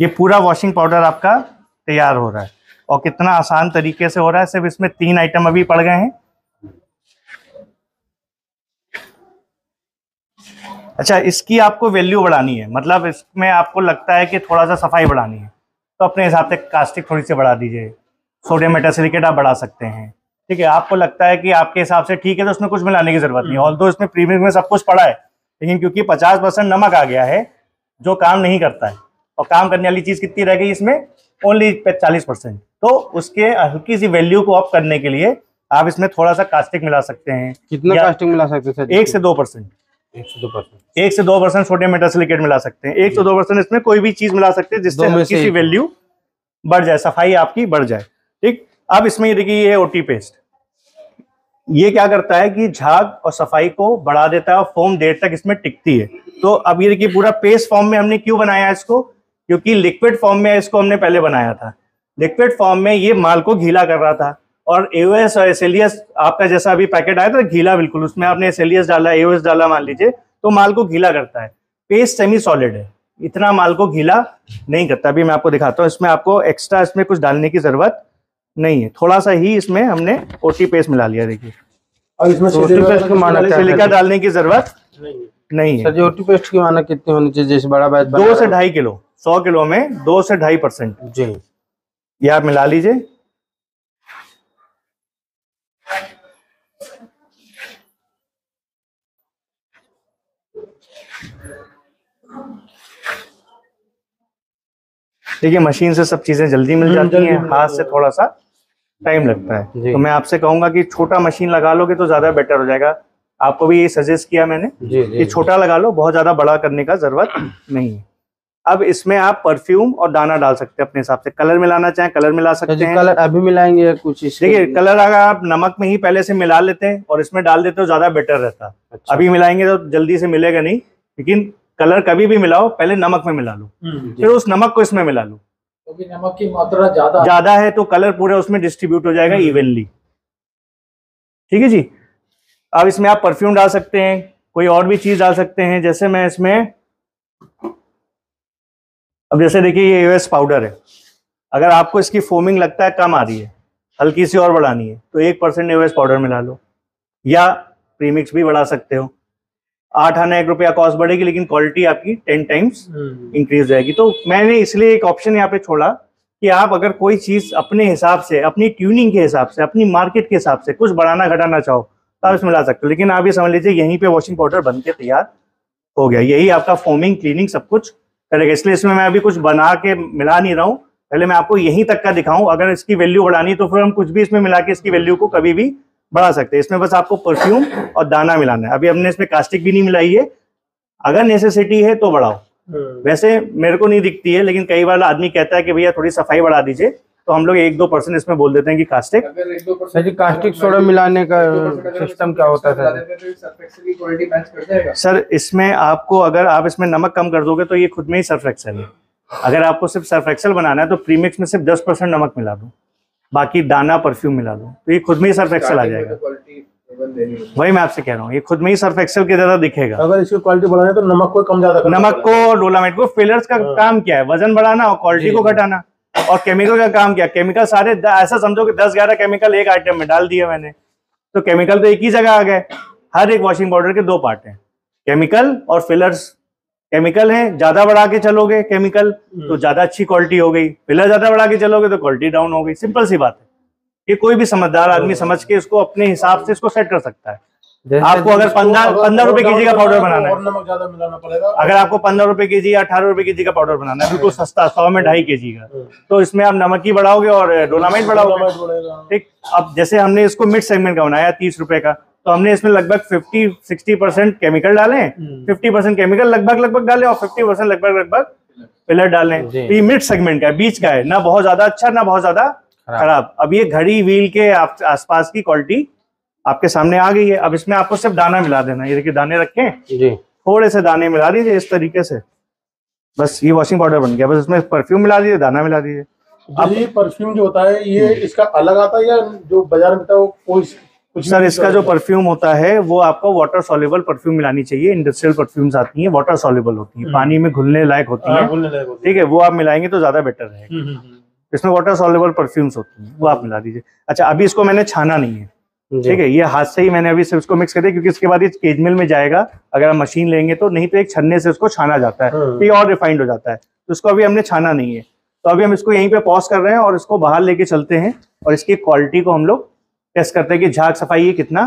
ये पूरा वॉशिंग पाउडर आपका तैयार हो रहा है, और कितना आसान तरीके से हो रहा है। सिर्फ इसमें 3 आइटम अभी पड़ गए हैं। अच्छा, इसकी आपको वैल्यू बढ़ानी है, मतलब इसमें आपको लगता है कि थोड़ा सा सफाई बढ़ानी है, तो अपने हिसाब से कास्टिक थोड़ी सी बढ़ा दीजिए, सोडियम मेटासिलिकेट आप बढ़ा सकते हैं। ठीक है, आपको लगता है कि आपके हिसाब से ठीक है, तो उसमें कुछ मिलाने की जरूरत नहीं है। ऑल्दो इसमें प्रीमिक्स में सब कुछ पड़ा है, लेकिन क्योंकि 50% नमक आ गया है जो काम नहीं करता है, और काम करने वाली चीज़ कितनी रह गई इसमें? ओनली 40%। तो उसके हल्की सी वैल्यू को अप करने के लिए आप इसमें थोड़ा सा कास्टिक मिला सकते हैं। कितना कास्टिक मिला सकते हैं? 1 से 2% सोडियम मेटासिलिकेट मिला सकते हैं। 1 से 2% इसमें कोई भी चीज़ मिला सकते हैं जिससे हल्की सी वैल्यू बढ़ जाए, सफाई आपकी बढ़ जाए। ठीक, अब इसमें ये देखिए, ये ओटी पेस्ट, ये क्या करता है कि झाग और सफाई को बढ़ा देता है, और फोम देर तक इसमें टिकती है। तो अब ये देखिए पूरा पेस्ट फॉर्म में हमने क्यों बनाया इसको? क्योंकि लिक्विड फॉर्म में इसको हमने पहले बनाया था। लिक्विड फॉर्म में ये माल को गीला कर रहा था, और एओएस और एसएलएस आपका जैसा अभी पैकेट आया था गीला बिल्कुल, उसमें आपने एसएलएस डाला, एओएस डाला मान लीजिए, तो माल को गीला करता है। पेस्ट सेमी सॉलिड है, इतना माल को गीला नहीं करता। अभी मैं आपको दिखाता हूँ, इसमें आपको एक्स्ट्रा इसमें कुछ डालने की जरूरत नहीं है, थोड़ा सा ही इसमें हमने ओटी पेस्ट मिला लिया। देखिए, और इसमें ओटी पेस्ट का मानक सिलिका डालने की जरूरत नहीं है। सर, ओटी पेस्ट की मानक कितनी होनी चाहिए? जैसे बड़ा बैच 2 से 2.5 किलो, 100 किलो में 2 से 2.5% जी, ये आप मिला लीजिए। देखिए मशीन से सब चीजें जल्दी मिल जाती हैं, हाथ से थोड़ा सा टाइम लगता है। तो मैं आपसे कहूंगा कि छोटा मशीन लगा लोगे तो ज्यादा बेटर हो जाएगा। आपको भी ये सजेस्ट किया मैंने कि छोटा लगा लो, बहुत ज्यादा बड़ा करने का जरूरत नहीं है। अब इसमें आप परफ्यूम और दाना डाल सकते हैं अपने हिसाब से। कलर मिलाना चाहे कलर मिला सकते हैं। कलर अभी मिलाएंगे कुछ? देखिए कलर अगर आप नमक में ही पहले से मिला लेते हैं और इसमें डाल देते हो ज्यादा बेटर रहता। अभी मिलाएंगे तो जल्दी से मिलेगा नहीं, लेकिन कलर कभी भी मिलाओ पहले नमक में मिला लो, फिर उस नमक को इसमें मिला लो, क्योंकि नमक की मात्रा ज्यादा है तो कलर पूरा उसमें डिस्ट्रीब्यूट हो जाएगा इवनली। ठीक है जी, अब इसमें आप परफ्यूम डाल सकते हैं, कोई और भी चीज डाल सकते हैं। जैसे मैं इसमें अब जैसे देखिए ये AOS पाउडर है, अगर आपको इसकी फोमिंग लगता है कम आ रही है, हल्की सी और बढ़ानी है तो 1% AOS पाउडर मिला लो, या प्रीमिक्स भी बढ़ा सकते हो। 8 आना 1 रुपया कॉस्ट बढ़ेगी लेकिन क्वालिटी आपकी 10 टाइम्स इंक्रीज जाएगी। तो मैंने इसलिए एक ऑप्शन यहाँ पे छोड़ा कि आप अगर कोई चीज अपने हिसाब से, अपनी ट्यूनिंग के हिसाब से, अपनी मार्केट के हिसाब से कुछ बढ़ाना घटाना चाहो तो आप इसमें ला सकते हो। लेकिन आप ये समझ लीजिए यहीं पे वॉशिंग पाउडर बन के तैयार हो गया, यही आपका फोमिंग क्लीनिंग सब कुछ करेगा। इसलिए इसमें मैं अभी कुछ बना के मिला नहीं रहा हूँ, पहले मैं आपको यहीं तक का दिखाऊं। अगर इसकी वैल्यू बढ़ानी तो फिर हम कुछ भी इसमें मिला के इसकी वैल्यू को कभी भी बढ़ा सकते हैं। इसमें बस आपको परफ्यूम और दाना मिलाना है। अभी हमने इसमें कास्टिक भी नहीं मिलाई है, अगर नेसेसिटी है तो बढ़ाओ। वैसे मेरे को नहीं दिखती है लेकिन कई बार आदमी कहता है कि भैया थोड़ी सफाई बढ़ा दीजिए, तो हम लोग 1-2% इसमें बोल देते हैं कि कास्टिक। अगर 1-2% कास्टिक सोडा मिलाने का सिस्टम क्या होता है सर? इसमें आपको, अगर आप इसमें नमक कम कर दोगे तो ये खुद में ही सर्फ एक्सेल है। अगर आपको सिर्फ सर्फ एक्सेल बनाना है तो प्रीमिक्स में सिर्फ 10% नमक मिला दो, बाकी दाना परफ्यूम मिला दो, तो ये खुद में ही सर्फ एक्सेल आ जाएगा। वही मैं आपसे कह रहा हूँ, ये खुद में ही सर्फ एक्सेल के ज्यादा दिखेगा। अगर इसकी क्वालिटी बढ़ाना है तो नमक को कम ज्यादा, नमक को और डोलामाइट को। फिलर्स का काम क्या है? वजन बढ़ाना और क्वालिटी को घटाना। और केमिकल का काम क्या है? केमिकल सारे ऐसा समझो कि 10-11 केमिकल एक आइटम में डाल दिए मैंने, तो केमिकल तो एक ही जगह आ गए। हर एक वॉशिंग पाउडर के 2 पार्ट हैं, केमिकल और फिलर्स। केमिकल है ज्यादा बढ़ा के चलोगे केमिकल तो ज्यादा अच्छी क्वालिटी हो गई, फिलर ज्यादा बढ़ा के चलोगे तो क्वालिटी डाउन हो गई। सिंपल सी बात है, ये कोई भी समझदार आदमी समझ के इसको अपने हिसाब से इसको सेट कर सकता है। आपको अगर 15 रुपए केजी का पाउडर बनाना है, नमक ज्यादा मिलाना पड़ेगा। अगर आपको 15 रुपए केजी या 18 रुपए केजी का पाउडर बनाना है, बिल्कुल सस्ता 100 में 2.5 केजी का, तो इसमें आप नमक ही बढ़ाओगे और डोलामाइट बढ़ाओगे। ठीक, अब जैसे हमने इसको मिड सेगमेंट का बनाया 30 रुपए का, तो हमने इसमें लगभग 50-60% केमिकल डाले, 50% केमिकल लगभग डाले और 50% लगभग पिलर डाले। ये मिड सेगमेंट का है, बीच का है, ना बहुत ज्यादा अच्छा ना बहुत ज्यादा खराब। अब ये घड़ी व्हील के आसपास की क्वालिटी आपके सामने आ गई है। अब इसमें आपको सिर्फ दाना मिला देना, ये देखिए दाने रखें जी, थोड़े से दाने मिला दीजिए इस तरीके से, बस ये वॉशिंग पाउडर बन गया। बस इसमें परफ्यूम मिला दीजिए, दाना मिला दीजिए। अब ये परफ्यूम जो होता है ये इसका अलग आता है या जो बाजार में वो? सर इसका जो परफ्यूम होता है वो आपको वाटर सॉल्युबल परफ्यूम मिलानी चाहिए। इंडस्ट्रियल परफ्यूम्स आती हैं, वाटर सॉल्युबल होती है, पानी में घुलने लायक होती है। ठीक है, वो आप मिलाएंगे तो ज्यादा बेटर रहेगा। इसमें वाटर सॉल्युबल परफ्यूम्स होती हैं, वो आप मिला दीजिए। अच्छा, अभी इसको मैंने छाना नहीं है, ठीक है, ये हाथ से ही मैंने अभी सिर्फ इसको मिक्स कर दिया, क्योंकि इसके बाद ये केज मिल में जाएगा अगर हम मशीन लेंगे तो, नहीं तो एक छन्ने से इसको छाना जाता है तो ये और रिफाइंड हो जाता है। तो इसको अभी हमने छाना नहीं है, तो अभी हम इसको यहीं पे पॉज कर रहे हैं और इसको बाहर लेके चलते हैं और इसकी क्वालिटी को हम लोग टेस्ट करते हैं कि झाग सफाई ये कितना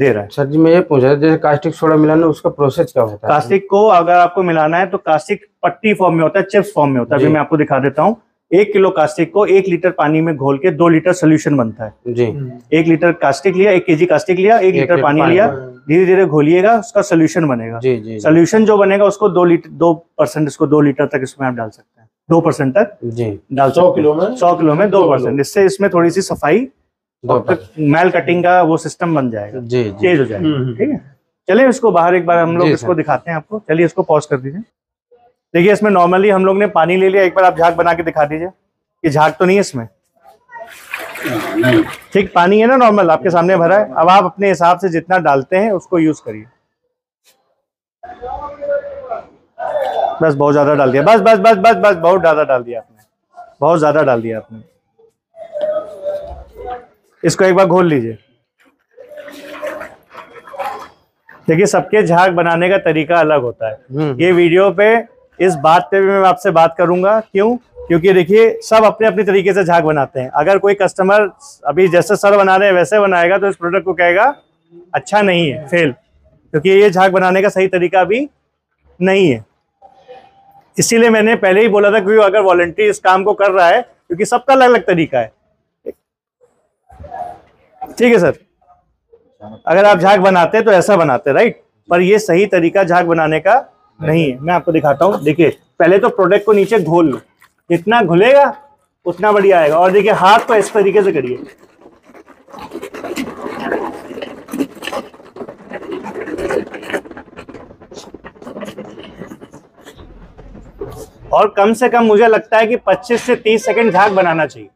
दे रहा है। सर जी मैं ये पूछ रहा था, जैसे कास्टिक सोडा मिलाना उसका प्रोसेस क्या होता है? कास्टिक को अगर आपको मिलाना है तो कास्टिक पट्टी फॉर्म में होता है, चिप्स फॉर्म में होता है। अभी मैं आपको दिखा देता हूँ। 1 किलो कास्टिक को 1 लीटर पानी में घोल के 2 लीटर सोल्यूशन बनता है जी। 1 लीटर कास्टिक लिया, 1 केजी कास्टिक लिया, 1 लीटर पानी लिया, धीरे धीरे घोलिएगा, उसका सोल्यूशन बनेगा। सोल्यूशन जो बनेगा उसको 2% इसको 2 लीटर तक इसमें आप डाल सकते हैं, 2% तक जी डाल सकते हैं। 100 किलो में 2%, इससे इसमें थोड़ी सी सफाई, मैल कटिंग का वो सिस्टम बन जाएगा, चेंज हो जाएगा। ठीक है, चलिए इसको बाहर एक बार हम लोग इसको दिखाते हैं आपको। चलिए इसको पॉज कर दीजिए। देखिए इसमें नॉर्मली हम लोग ने पानी ले लिया, एक बार आप झाग बना के दिखा दीजिए कि झाग तो नहीं है इसमें। ठीक, पानी है ना नॉर्मल आपके सामने भरा है। अब आप अपने हिसाब से जितना डालते हैं उसको यूज करिए। बस बहुत ज्यादा डाल दिया, बस बस बस बस बस बहुत ज्यादा डाल दिया आपने, बहुत ज्यादा डाल दिया आपने। इसको एक बार घोल लीजिए। देखिए सबके झाग बनाने का तरीका अलग होता है। ये वीडियो पे इस बात पे भी मैं आपसे बात करूंगा, क्यों? क्योंकि देखिए सब अपने अपने तरीके से झाग बनाते हैं। अगर कोई कस्टमर अभी जैसे सर बना रहे हैं वैसे बनाएगा तो इस प्रोडक्ट को कहेगा अच्छा नहीं है, फेल, क्योंकि ये झाग बनाने का सही तरीका भी नहीं है। इसीलिए मैंने पहले ही बोला था क्योंकि अगर वॉलंटियर इस काम को कर रहा है, क्योंकि सबका अलग अलग तरीका है। ठीक है सर, अगर आप झाग बनाते हैं तो ऐसा बनाते, राइट, पर ये सही तरीका झाग बनाने का नहीं है। मैं आपको दिखाता हूँ। देखिए पहले तो प्रोडक्ट को नीचे घोल लो, जितना घुलेगा उतना बढ़िया आएगा। और देखिए हाथ को इस तरीके से करिए, और कम से कम मुझे लगता है कि 25 से 30 सेकंड झाग बनाना चाहिए।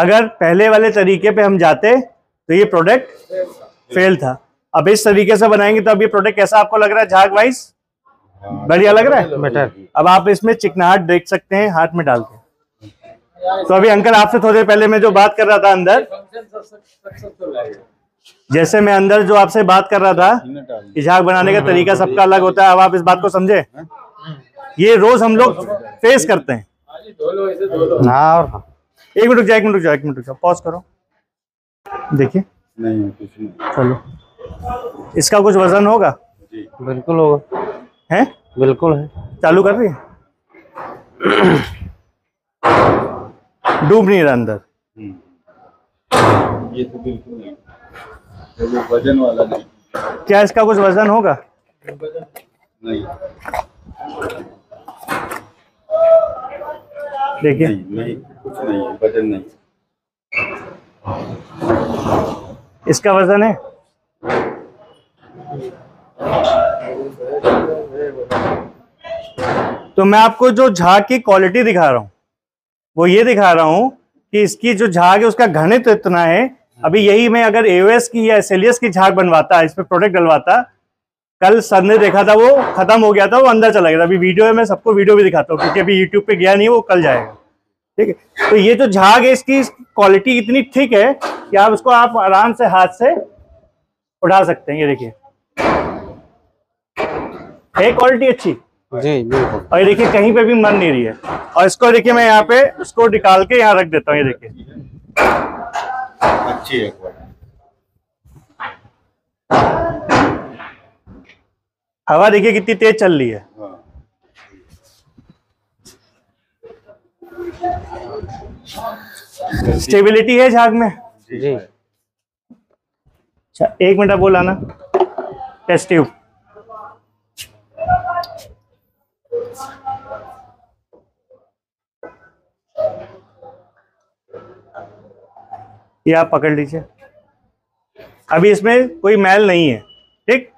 अगर पहले वाले तरीके पे हम जाते तो ये प्रोडक्ट फेल था। अब इस तरीके से बनाएंगे तो अब ये प्रोडक्ट कैसा आपको लग रहा है, झाग वाइज बढ़िया लग रहा है, बेटर। अब आप इसमें चिकनाहट देख सकते हैं हाथ में डाल के। तो अभी अंकल आपसे थोड़ी देर पहले मैं जो बात कर रहा था अंदर, जैसे मैं अंदर जो आपसे बात कर रहा था, झाग बनाने का तरीका सबका अलग होता है। अब आप इस बात को समझे, ये रोज हम लोग फेस करते हैं। हाँ, एक मिनट रुक जाओ, पॉज करो, देखिए चलो, इसका कुछ वजन होगा? बिल्कुल होगा, है बिल्कुल है। चालू कर रही है, डूब नहीं रहा अंदर, ये तो बिल्कुल नहीं। तो वजन वाला नहीं, क्या इसका कुछ वजन होगा? नहीं, देखिए नहीं, कुछ नहीं है, वजन नहीं। इसका वजन है? तो मैं आपको जो झाग की क्वालिटी दिखा रहा हूँ वो ये दिखा रहा हूँ कि इसकी जो झाग है उसका घनत्व इतना है। अभी यही मैं अगर एओएस की या एसएलएस की झाग बनवाता, इस पर प्रोडक्ट डलवाता, कल सर ने देखा था वो खत्म हो गया था, वो अंदर चला गया था। अभी वीडियो है, मैं सबको वीडियो भी दिखाता हूँ क्योंकि अभी यूट्यूब पे गया नहीं, वो कल जाएगा, ठीक है। तो ये जो झाग है इसकी क्वालिटी इतनी ठीक है कि आप उसको आप आराम से हाथ से उठा सकते हैं। ये देखिए है क्वालिटी अच्छी जी, बिल्कुल। और ये देखिए कहीं पे भी मन नहीं रही है। और इसको देखिए मैं यहाँ पे उसको निकाल के यहाँ रख देता हूँ, ये देखिए अच्छी है। हवा देखिए कितनी तेज चल रही है। स्टेबिलिटी है झाग में जी। अच्छा एक मिनट, बोल आना टेस्ट ट्यूब। ये आप पकड़ लीजिए, अभी इसमें कोई मैल नहीं है, ठीक।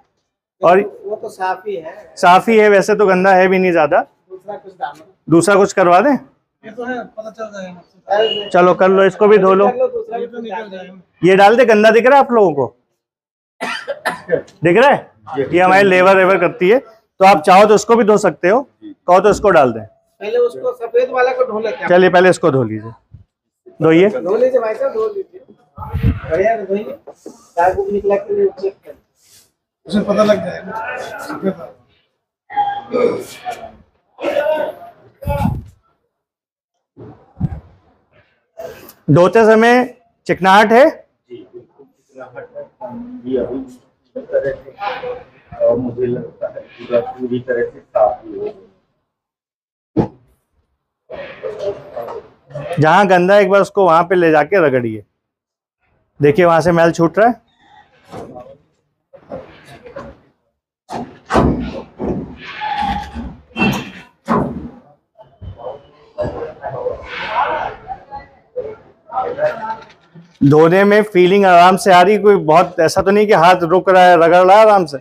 और वो तो साफ ही है, साफ ही है, वैसे तो गंदा है भी नहीं ज्यादा। दूसरा कुछ करवा दें, ये तो है, पता चल जाएगा। चलो कर लो, इसको भी धो लो, ये डाल दे। गंदा दिख रहा है आप लोगों को? दिख रहा है, ये हमारे लेबर वेबर करती है। तो आप चाहो तो उसको भी धो सकते हो, कहो तो इसको डाल दें। पहले उसको सफेद वाला को धो लेते हैं। चलिए पहले इसको धो लीजिए, धोइए भाई साहब, धो लीजिए, उसे पता लग जाएगा। धोते समय चिकनाहट है जी, और मुझे लगता है पूरा पूरी तरह से साफ ही हो। जहाँ गंदा है एक बार उसको वहां पे ले जाके रगड़िए, देखिए वहां से मैल छूट रहा है। धोने में फीलिंग आराम से आ रही, कोई बहुत ऐसा तो नहीं कि हाथ रुक रहा है, रगड़ रहा है आराम से।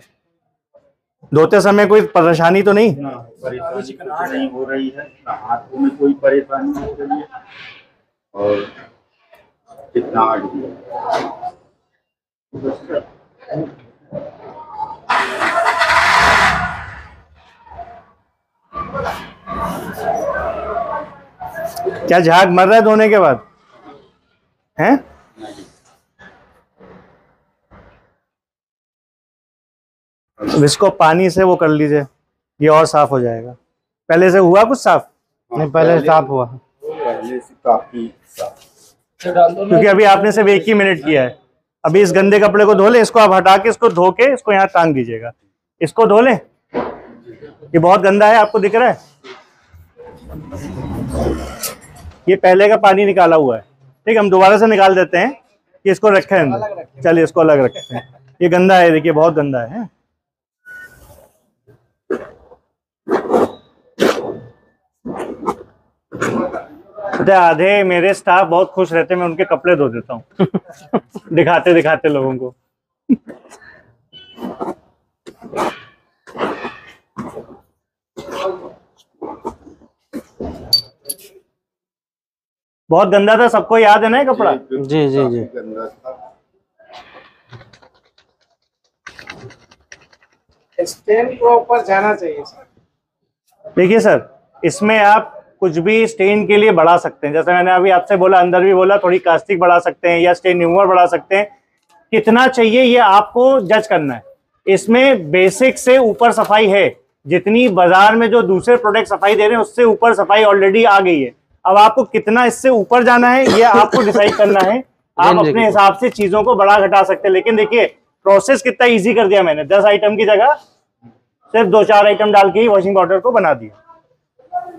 धोते समय कोई परेशानी तो नहीं, परेशानी नहीं हो रही है, हाथों में कोई परेशानी नहीं हो रही है। और कितना क्या झाग मर रहा है धोने के बाद? हैं इसको पानी से वो कर लीजिए, ये और साफ हो जाएगा। पहले से हुआ कुछ साफ? नहीं, पहले साफ हुआ, पहले से काफी साफ। क्योंकि अभी आपने सिर्फ एक ही मिनट किया है। अभी इस गंदे कपड़े को धो ले, इसको आप हटा के इसको धो के इसको यहाँ टांग दीजिएगा, इसको धो ले। ये बहुत गंदा है, आपको दिख रहा है, ये पहले का पानी निकाला हुआ है, ठीक। हम दोबारा से निकाल देते हैं कि इसको रखें अंदर। चलिए इसको अलग रखते हैं, ये गंदा है, देखिए बहुत गंदा है। आधे मेरे स्टाफ बहुत खुश रहते हैं, मैं उनके कपड़े धो देता हूँ दिखाते दिखाते लोगों को। बहुत गंदा था, सबको याद है ना कपड़ा। जी जी जी गंदा था। स्टेन प्रॉपर जाना चाहिए सर। देखिए सर, इसमें आप कुछ भी स्टेन के लिए बढ़ा सकते हैं, जैसे मैंने अभी आपसे बोला, अंदर भी बोला, थोड़ी कास्टिक बढ़ा सकते हैं या स्टेन रिमूवर बढ़ा सकते हैं। कितना चाहिए ये आपको जज करना है। इसमें बेसिक से ऊपर सफाई है, जितनी बाजार में जो दूसरे प्रोडक्ट सफाई दे रहे हैं उससे ऊपर सफाई ऑलरेडी आ गई है। अब आपको कितना इससे ऊपर जाना है ये आपको डिसाइड करना है। आप अपने हिसाब से चीजों को बढ़ा घटा सकते हैं, लेकिन देखिए प्रोसेस कितना इजी कर दिया मैंने। 10 आइटम की जगह सिर्फ 2-4 आइटम डाल के ही वॉशिंग पाउडर को बना दिया।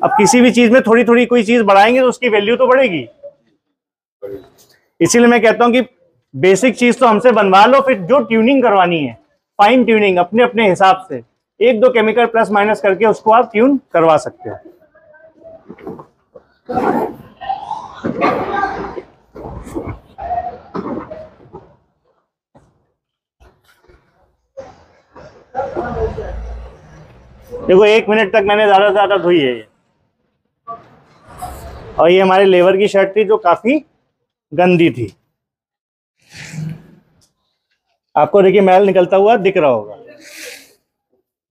अब किसी भी चीज में थोड़ी थोड़ी कोई चीज बढ़ाएंगे तो उसकी वैल्यू तो बढ़ेगी। इसीलिए मैं कहता हूँ कि बेसिक चीज तो हमसे बनवा लो, फिर जो ट्यूनिंग करवानी है फाइन ट्यूनिंग अपने अपने हिसाब से 1-2 केमिकल प्लस माइनस करके उसको आप ट्यून करवा सकते हो। देखो 1 मिनट तक मैंने ज्यादा से ज्यादा धोई है ये, और ये हमारे लेवर की शर्ट थी जो काफी गंदी थी। आपको देखिए मैल निकलता हुआ दिख रहा होगा,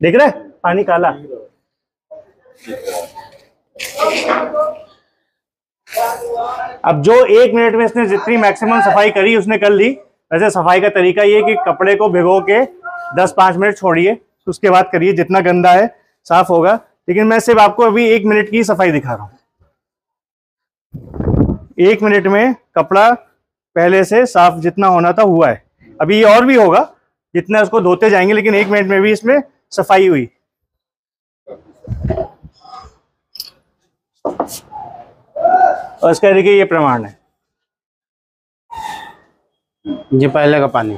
देख रहे पानी काला। अब जो 1 मिनट में इसने जितनी मैक्सिमम सफाई करी उसने कर ली। वैसे सफाई का तरीका ये कि कपड़े को भिगो के 10-5 मिनट छोड़िए, उसके बाद करिए, जितना गंदा है साफ होगा। लेकिन मैं सिर्फ आपको अभी 1 मिनट की सफाई दिखा रहा हूँ। 1 मिनट में कपड़ा पहले से साफ जितना होना था हुआ है। अभी ये और भी होगा जितना उसको धोते जाएंगे, लेकिन 1 मिनट में भी इसमें सफाई हुई। और इसका देखिए ये प्रमाण है, ये पहले का पानी,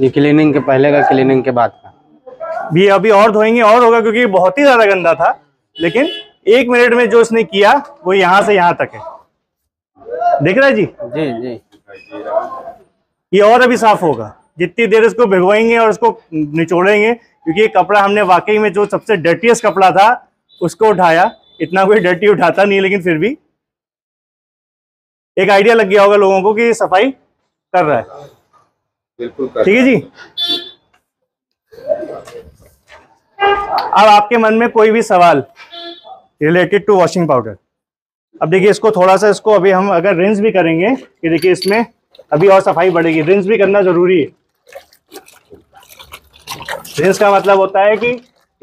ये क्लीनिंग के पहले का, क्लीनिंग के बाद का। भी अभी और धोएंगे और होगा, क्योंकि बहुत ही ज्यादा गंदा था। लेकिन 1 मिनट में जो इसने किया वो यहां से यहां तक है, देख रहा है जी। जी जी ये और अभी साफ होगा जितनी देर इसको भिगोएंगे और इसको निचोड़ेंगे, क्योंकि ये कपड़ा हमने वाकई में जो सबसे डर्टीएस्ट कपड़ा था उसको उठाया। इतना कोई डर्टी उठाता नहीं, लेकिन फिर भी एक आइडिया लग गया होगा लोगों को कि ये सफाई कर रहा है। बिल्कुल ठीक है जी। अब आपके मन में कोई भी सवाल रिलेटेड टू वॉशिंग पाउडर। अब देखिए इसको थोड़ा सा, इसको अभी हम अगर रिंस भी करेंगे, ये देखिए इसमें अभी और सफाई बढ़ेगी। रिंस भी करना जरूरी है। रिंस का मतलब होता है कि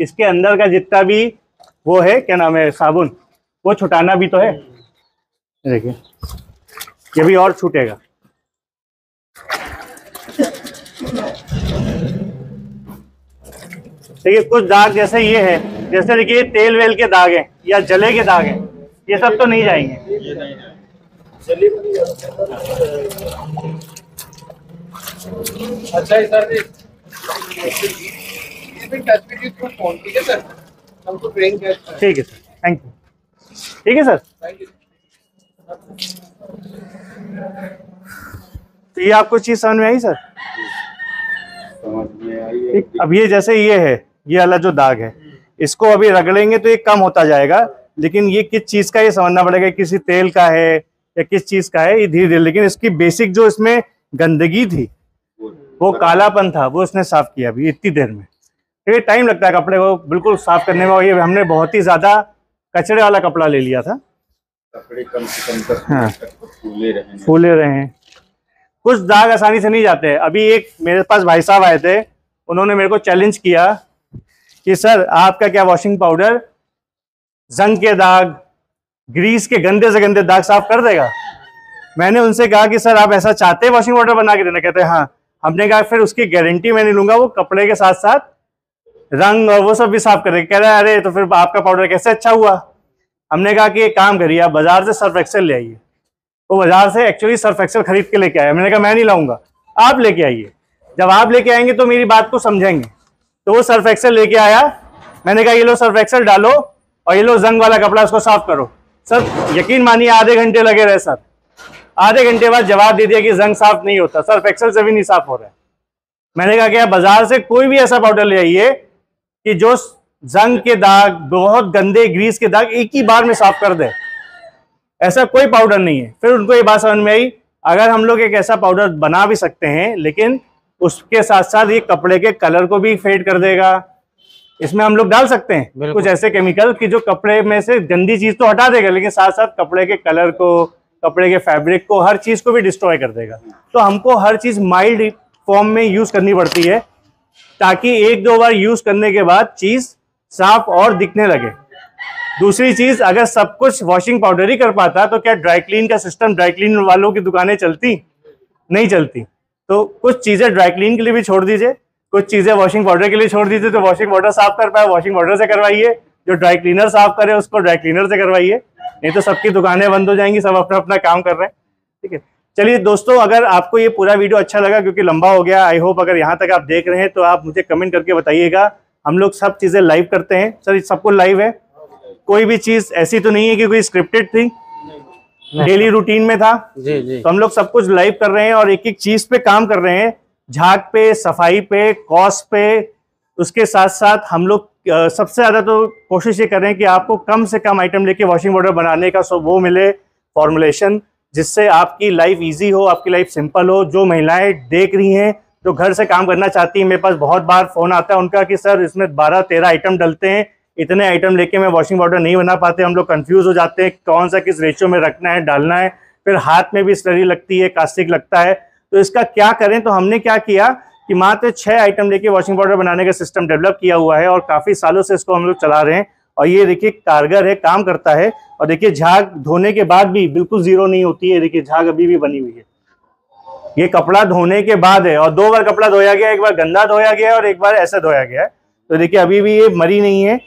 इसके अंदर का जितना भी वो है, क्या नाम है, साबुन, वो छुटाना भी तो है। देखिए ये भी और छूटेगा। देखिए कुछ दाग जैसे ये है, जैसे देखिए तेल वेल के दाग हैं या जले के दाग हैं, ये सब तो नहीं जाएंगे। अच्छा है सर, ठीक है सर, हमको ट्रेन करते हैं। ठीक है सर, थैंक यू। ठीक है सर, थैंक यू। तो ये आपको चीज समझ में आई सर? समझ में आई। अब ये जैसे ये है, ये वाला जो दाग है, इसको अभी रगड़ेंगे तो ये कम होता जाएगा, लेकिन ये किस चीज का ये समझना पड़ेगा, किसी तेल का है या किस चीज का है, ये धीरे धीरे। लेकिन इसकी बेसिक जो इसमें गंदगी थी, वो कालापन था, वो इसने साफ किया अभी इतनी देर में। ये टाइम लगता है कपड़े को बिल्कुल साफ करने में, और ये हमने बहुत ही ज्यादा कचरे वाला कपड़ा ले लिया था। कपड़े कम से कम तक, हाँ, फूले रहे हैं। कुछ दाग आसानी से नहीं जाते। अभी एक मेरे पास भाई साहब आए थे, उन्होंने मेरे को चैलेंज किया कि सर आपका क्या वॉशिंग पाउडर जंग के दाग, ग्रीस के गंदे से गंदे दाग साफ कर देगा? मैंने उनसे कहा कि सर आप ऐसा चाहते हैं वॉशिंग पाउडर बना के देना? कहते हैं हाँ। हमने कहा फिर उसकी गारंटी मैं नहीं लूंगा, वो कपड़े के साथ साथ रंग और वो सब भी साफ करेगा। कह रहे हैं अरे तो फिर आपका पाउडर कैसे अच्छा हुआ? हमने कहा कि एक काम करिए आप बाजार से सर्फ एक्सेल ले आइए। वो बाजार से एक्चुअली सर्फ एक्सेल खरीद के लेके आया। मैंने कहा मैं नहीं लाऊंगा, आप लेके आइए। जब आप लेके आएंगे तो मेरी बात को समझेंगे। तो वो सर्फ एक्सेल लेके आया। मैंने कहा ये लो सर्फ एक्सेल डालो और ये लो जंग वाला कपड़ा, उसको साफ करो। सर यकीन मानिए आधे घंटे लगे रहे सर। आधे घंटे बाद जवाब दे दिया कि जंग साफ नहीं होता, सर्फ एक्सेल से भी नहीं साफ हो रहा है। मैंने कहा कि बाजार से कोई भी ऐसा पाउडर ले आइए कि जो जंग के दाग, बहुत गंदे ग्रीस के दाग एक ही बार में साफ कर दे। ऐसा कोई पाउडर नहीं है। फिर उनको ये बात समझ में आई, अगर हम लोग एक ऐसा पाउडर बना भी सकते हैं लेकिन उसके साथ साथ ये कपड़े के कलर को भी फेड कर देगा, इसमें हम लोग डाल सकते हैं कुछ ऐसे केमिकल कि जो कपड़े में से गंदी चीज तो हटा देगा लेकिन साथ साथ कपड़े के कलर को, कपड़े के फैब्रिक को, हर चीज को भी डिस्ट्रॉय कर देगा। तो हमको हर चीज माइल्ड फॉर्म में यूज करनी पड़ती है ताकि एक दो बार यूज करने के बाद चीज साफ और दिखने लगे। दूसरी चीज, अगर सब कुछ वॉशिंग पाउडर ही कर पाता तो क्या ड्राई क्लीन का सिस्टम, ड्राई क्लीन वालों की दुकानें चलती? नहीं चलती। तो कुछ चीजें ड्राई क्लीन के लिए भी छोड़ दीजिए, कुछ चीजें वॉशिंग पाउडर के लिए छोड़ दीजिए। तो वॉशिंग पाउडर साफ कर पाए वॉशिंग पाउडर से करवाइए, जो ड्राई क्लीनर साफ करे उसको ड्राई क्लीनर से करवाइए, नहीं तो सबकी दुकानें बंद हो जाएंगी, सब अपना अपना काम कर रहे हैं। ठीक है, चलिए दोस्तों, अगर आपको ये पूरा वीडियो अच्छा लगा, क्योंकि लंबा हो गया, आई होप अगर यहाँ तक आप देख रहे हैं तो आप मुझे कमेंट करके बताइएगा। हम लोग सब चीजें लाइव करते हैं सर, सबको लाइव है, कोई भी चीज ऐसी तो नहीं है कि कोई स्क्रिप्टेड थी, डेली रूटीन में था जी। तो हम लोग सब कुछ लाइव कर रहे हैं और एक एक चीज पे काम कर रहे हैं, झाग पे, सफाई पे, कॉस्ट पे। उसके साथ साथ हम लोग सबसे ज्यादा तो कोशिश ये कर रहे हैं कि आपको कम से कम आइटम लेके वॉशिंग पाउडर बनाने का वो मिले फॉर्मुलेशन, जिससे आपकी लाइफ ईजी हो, आपकी लाइफ सिंपल हो। जो महिलाएं देख रही हैं, जो घर से काम करना चाहती हैं, मेरे पास बहुत बार फोन आता है उनका कि सर इसमें 12-13 आइटम डलते हैं, इतने आइटम लेके मैं वॉशिंग पाउडर नहीं बना पाते, हम लोग कंफ्यूज हो जाते हैं कौन सा किस रेशियो में रखना है, डालना है, फिर हाथ में भी स्लरी लगती है, कास्टिक लगता है, तो इसका क्या करें। तो हमने क्या किया कि मात्र 6 आइटम लेके वॉशिंग पाउडर बनाने का सिस्टम डेवलप किया हुआ है और काफ़ी सालों से इसको हम लोग चला रहे हैं और ये देखिए कारगर है, काम करता है। और देखिए झाग धोने के बाद भी बिल्कुल जीरो नहीं होती है, देखिए झाग अभी भी बनी हुई है। ये कपड़ा धोने के बाद है और 2 बार कपड़ा धोया गया, एक बार गंदा धोया गया और एक बार ऐसा धोया गया है, तो देखिए अभी भी ये मरी नहीं है।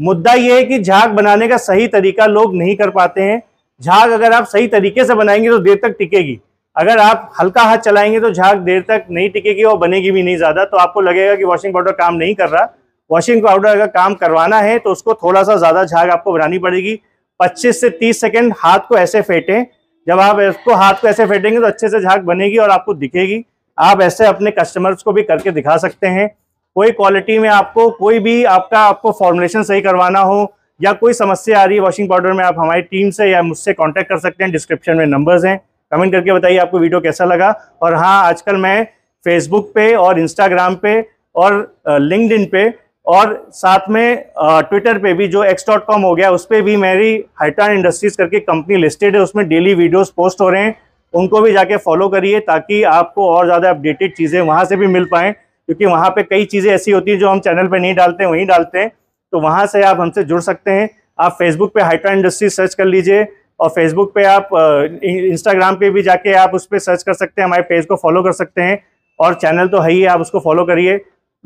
मुद्दा यह है कि झाग बनाने का सही तरीका लोग नहीं कर पाते हैं। झाग अगर आप सही तरीके से बनाएंगे तो देर तक टिकेगी, अगर आप हल्का हाथ चलाएंगे तो झाग देर तक नहीं टिकेगी और बनेगी भी नहीं ज़्यादा। तो आपको लगेगा कि वॉशिंग पाउडर काम नहीं कर रहा। वॉशिंग पाउडर अगर काम करवाना है तो उसको थोड़ा सा ज़्यादा झाग आपको बनानी पड़ेगी। 25 से 30 सेकेंड हाथ को ऐसे फेंटें, जब आप इसको हाथ को ऐसे फेंटेंगे तो अच्छे से झाग बनेगी और आपको दिखेगी। आप ऐसे अपने कस्टमर्स को भी करके दिखा सकते हैं। कोई क्वालिटी में आपको कोई भी आपको फॉर्मुलेशन सही करवाना हो या कोई समस्या आ रही है वॉशिंग पाउडर में, आप हमारी टीम से या मुझसे कांटेक्ट कर सकते हैं। डिस्क्रिप्शन में नंबर्स हैं, कमेंट करके बताइए आपको वीडियो कैसा लगा। और हाँ, आजकल मैं फेसबुक पे और इंस्टाग्राम पे और लिंक्डइन पे और साथ में ट्विटर पे भी, जो x.com हो गया, उस पर भी मेरी हाइट्रान इंडस्ट्रीज करके कंपनी लिस्टेड है, उसमें डेली वीडियोज़ पोस्ट हो रहे हैं, उनको भी जाके फॉलो करिए ताकि आपको और ज़्यादा अपडेटेड चीज़ें वहाँ से भी मिल पाएँ, क्योंकि वहाँ पे कई चीज़ें ऐसी होती है जो हम चैनल पे नहीं डालते हैं, वहीं डालते हैं। तो वहाँ से आप हमसे जुड़ सकते हैं। आप फेसबुक पे हाइट्रान इंडस्ट्रीज सर्च कर लीजिए और फेसबुक पे आप, इंस्टाग्राम पे भी जाके आप उस पर सर्च कर सकते हैं, हमारे पेज को फॉलो कर सकते हैं। और चैनल तो है ही, आप उसको फॉलो करिए।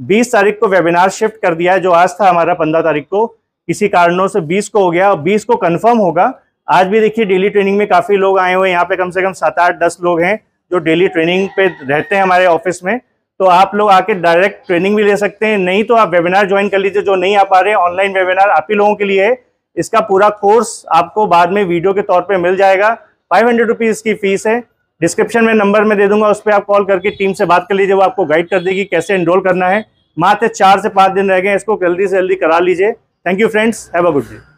20 तारीख को वेबिनार शिफ्ट कर दिया है, जो आज था हमारा 15 तारीख को, किसी कारणों से 20 को हो गया और 20 को कन्फर्म होगा। आज भी देखिए डेली ट्रेनिंग में काफ़ी लोग आए हुए हैं, यहाँ पर कम से कम 7-8-10 लोग हैं जो डेली ट्रेनिंग पे रहते हैं हमारे ऑफिस में। तो आप लोग आके डायरेक्ट ट्रेनिंग भी ले सकते हैं, नहीं तो आप वेबिनार ज्वाइन कर लीजिए। जो नहीं आ पा रहे, ऑनलाइन वेबिनार आप ही लोगों के लिए है। इसका पूरा कोर्स आपको बाद में वीडियो के तौर पे मिल जाएगा। 500 रुपीज़ की फीस है। डिस्क्रिप्शन में नंबर मैं दे दूंगा, उस पर आप कॉल करके टीम से बात कर लीजिए, वो आपको गाइड कर देगी कैसे एनरोल करना है। मात्र 4 से 5 दिन रह गए, इसको जल्दी से जल्दी करा लीजिए। Thank you friends, have a good day.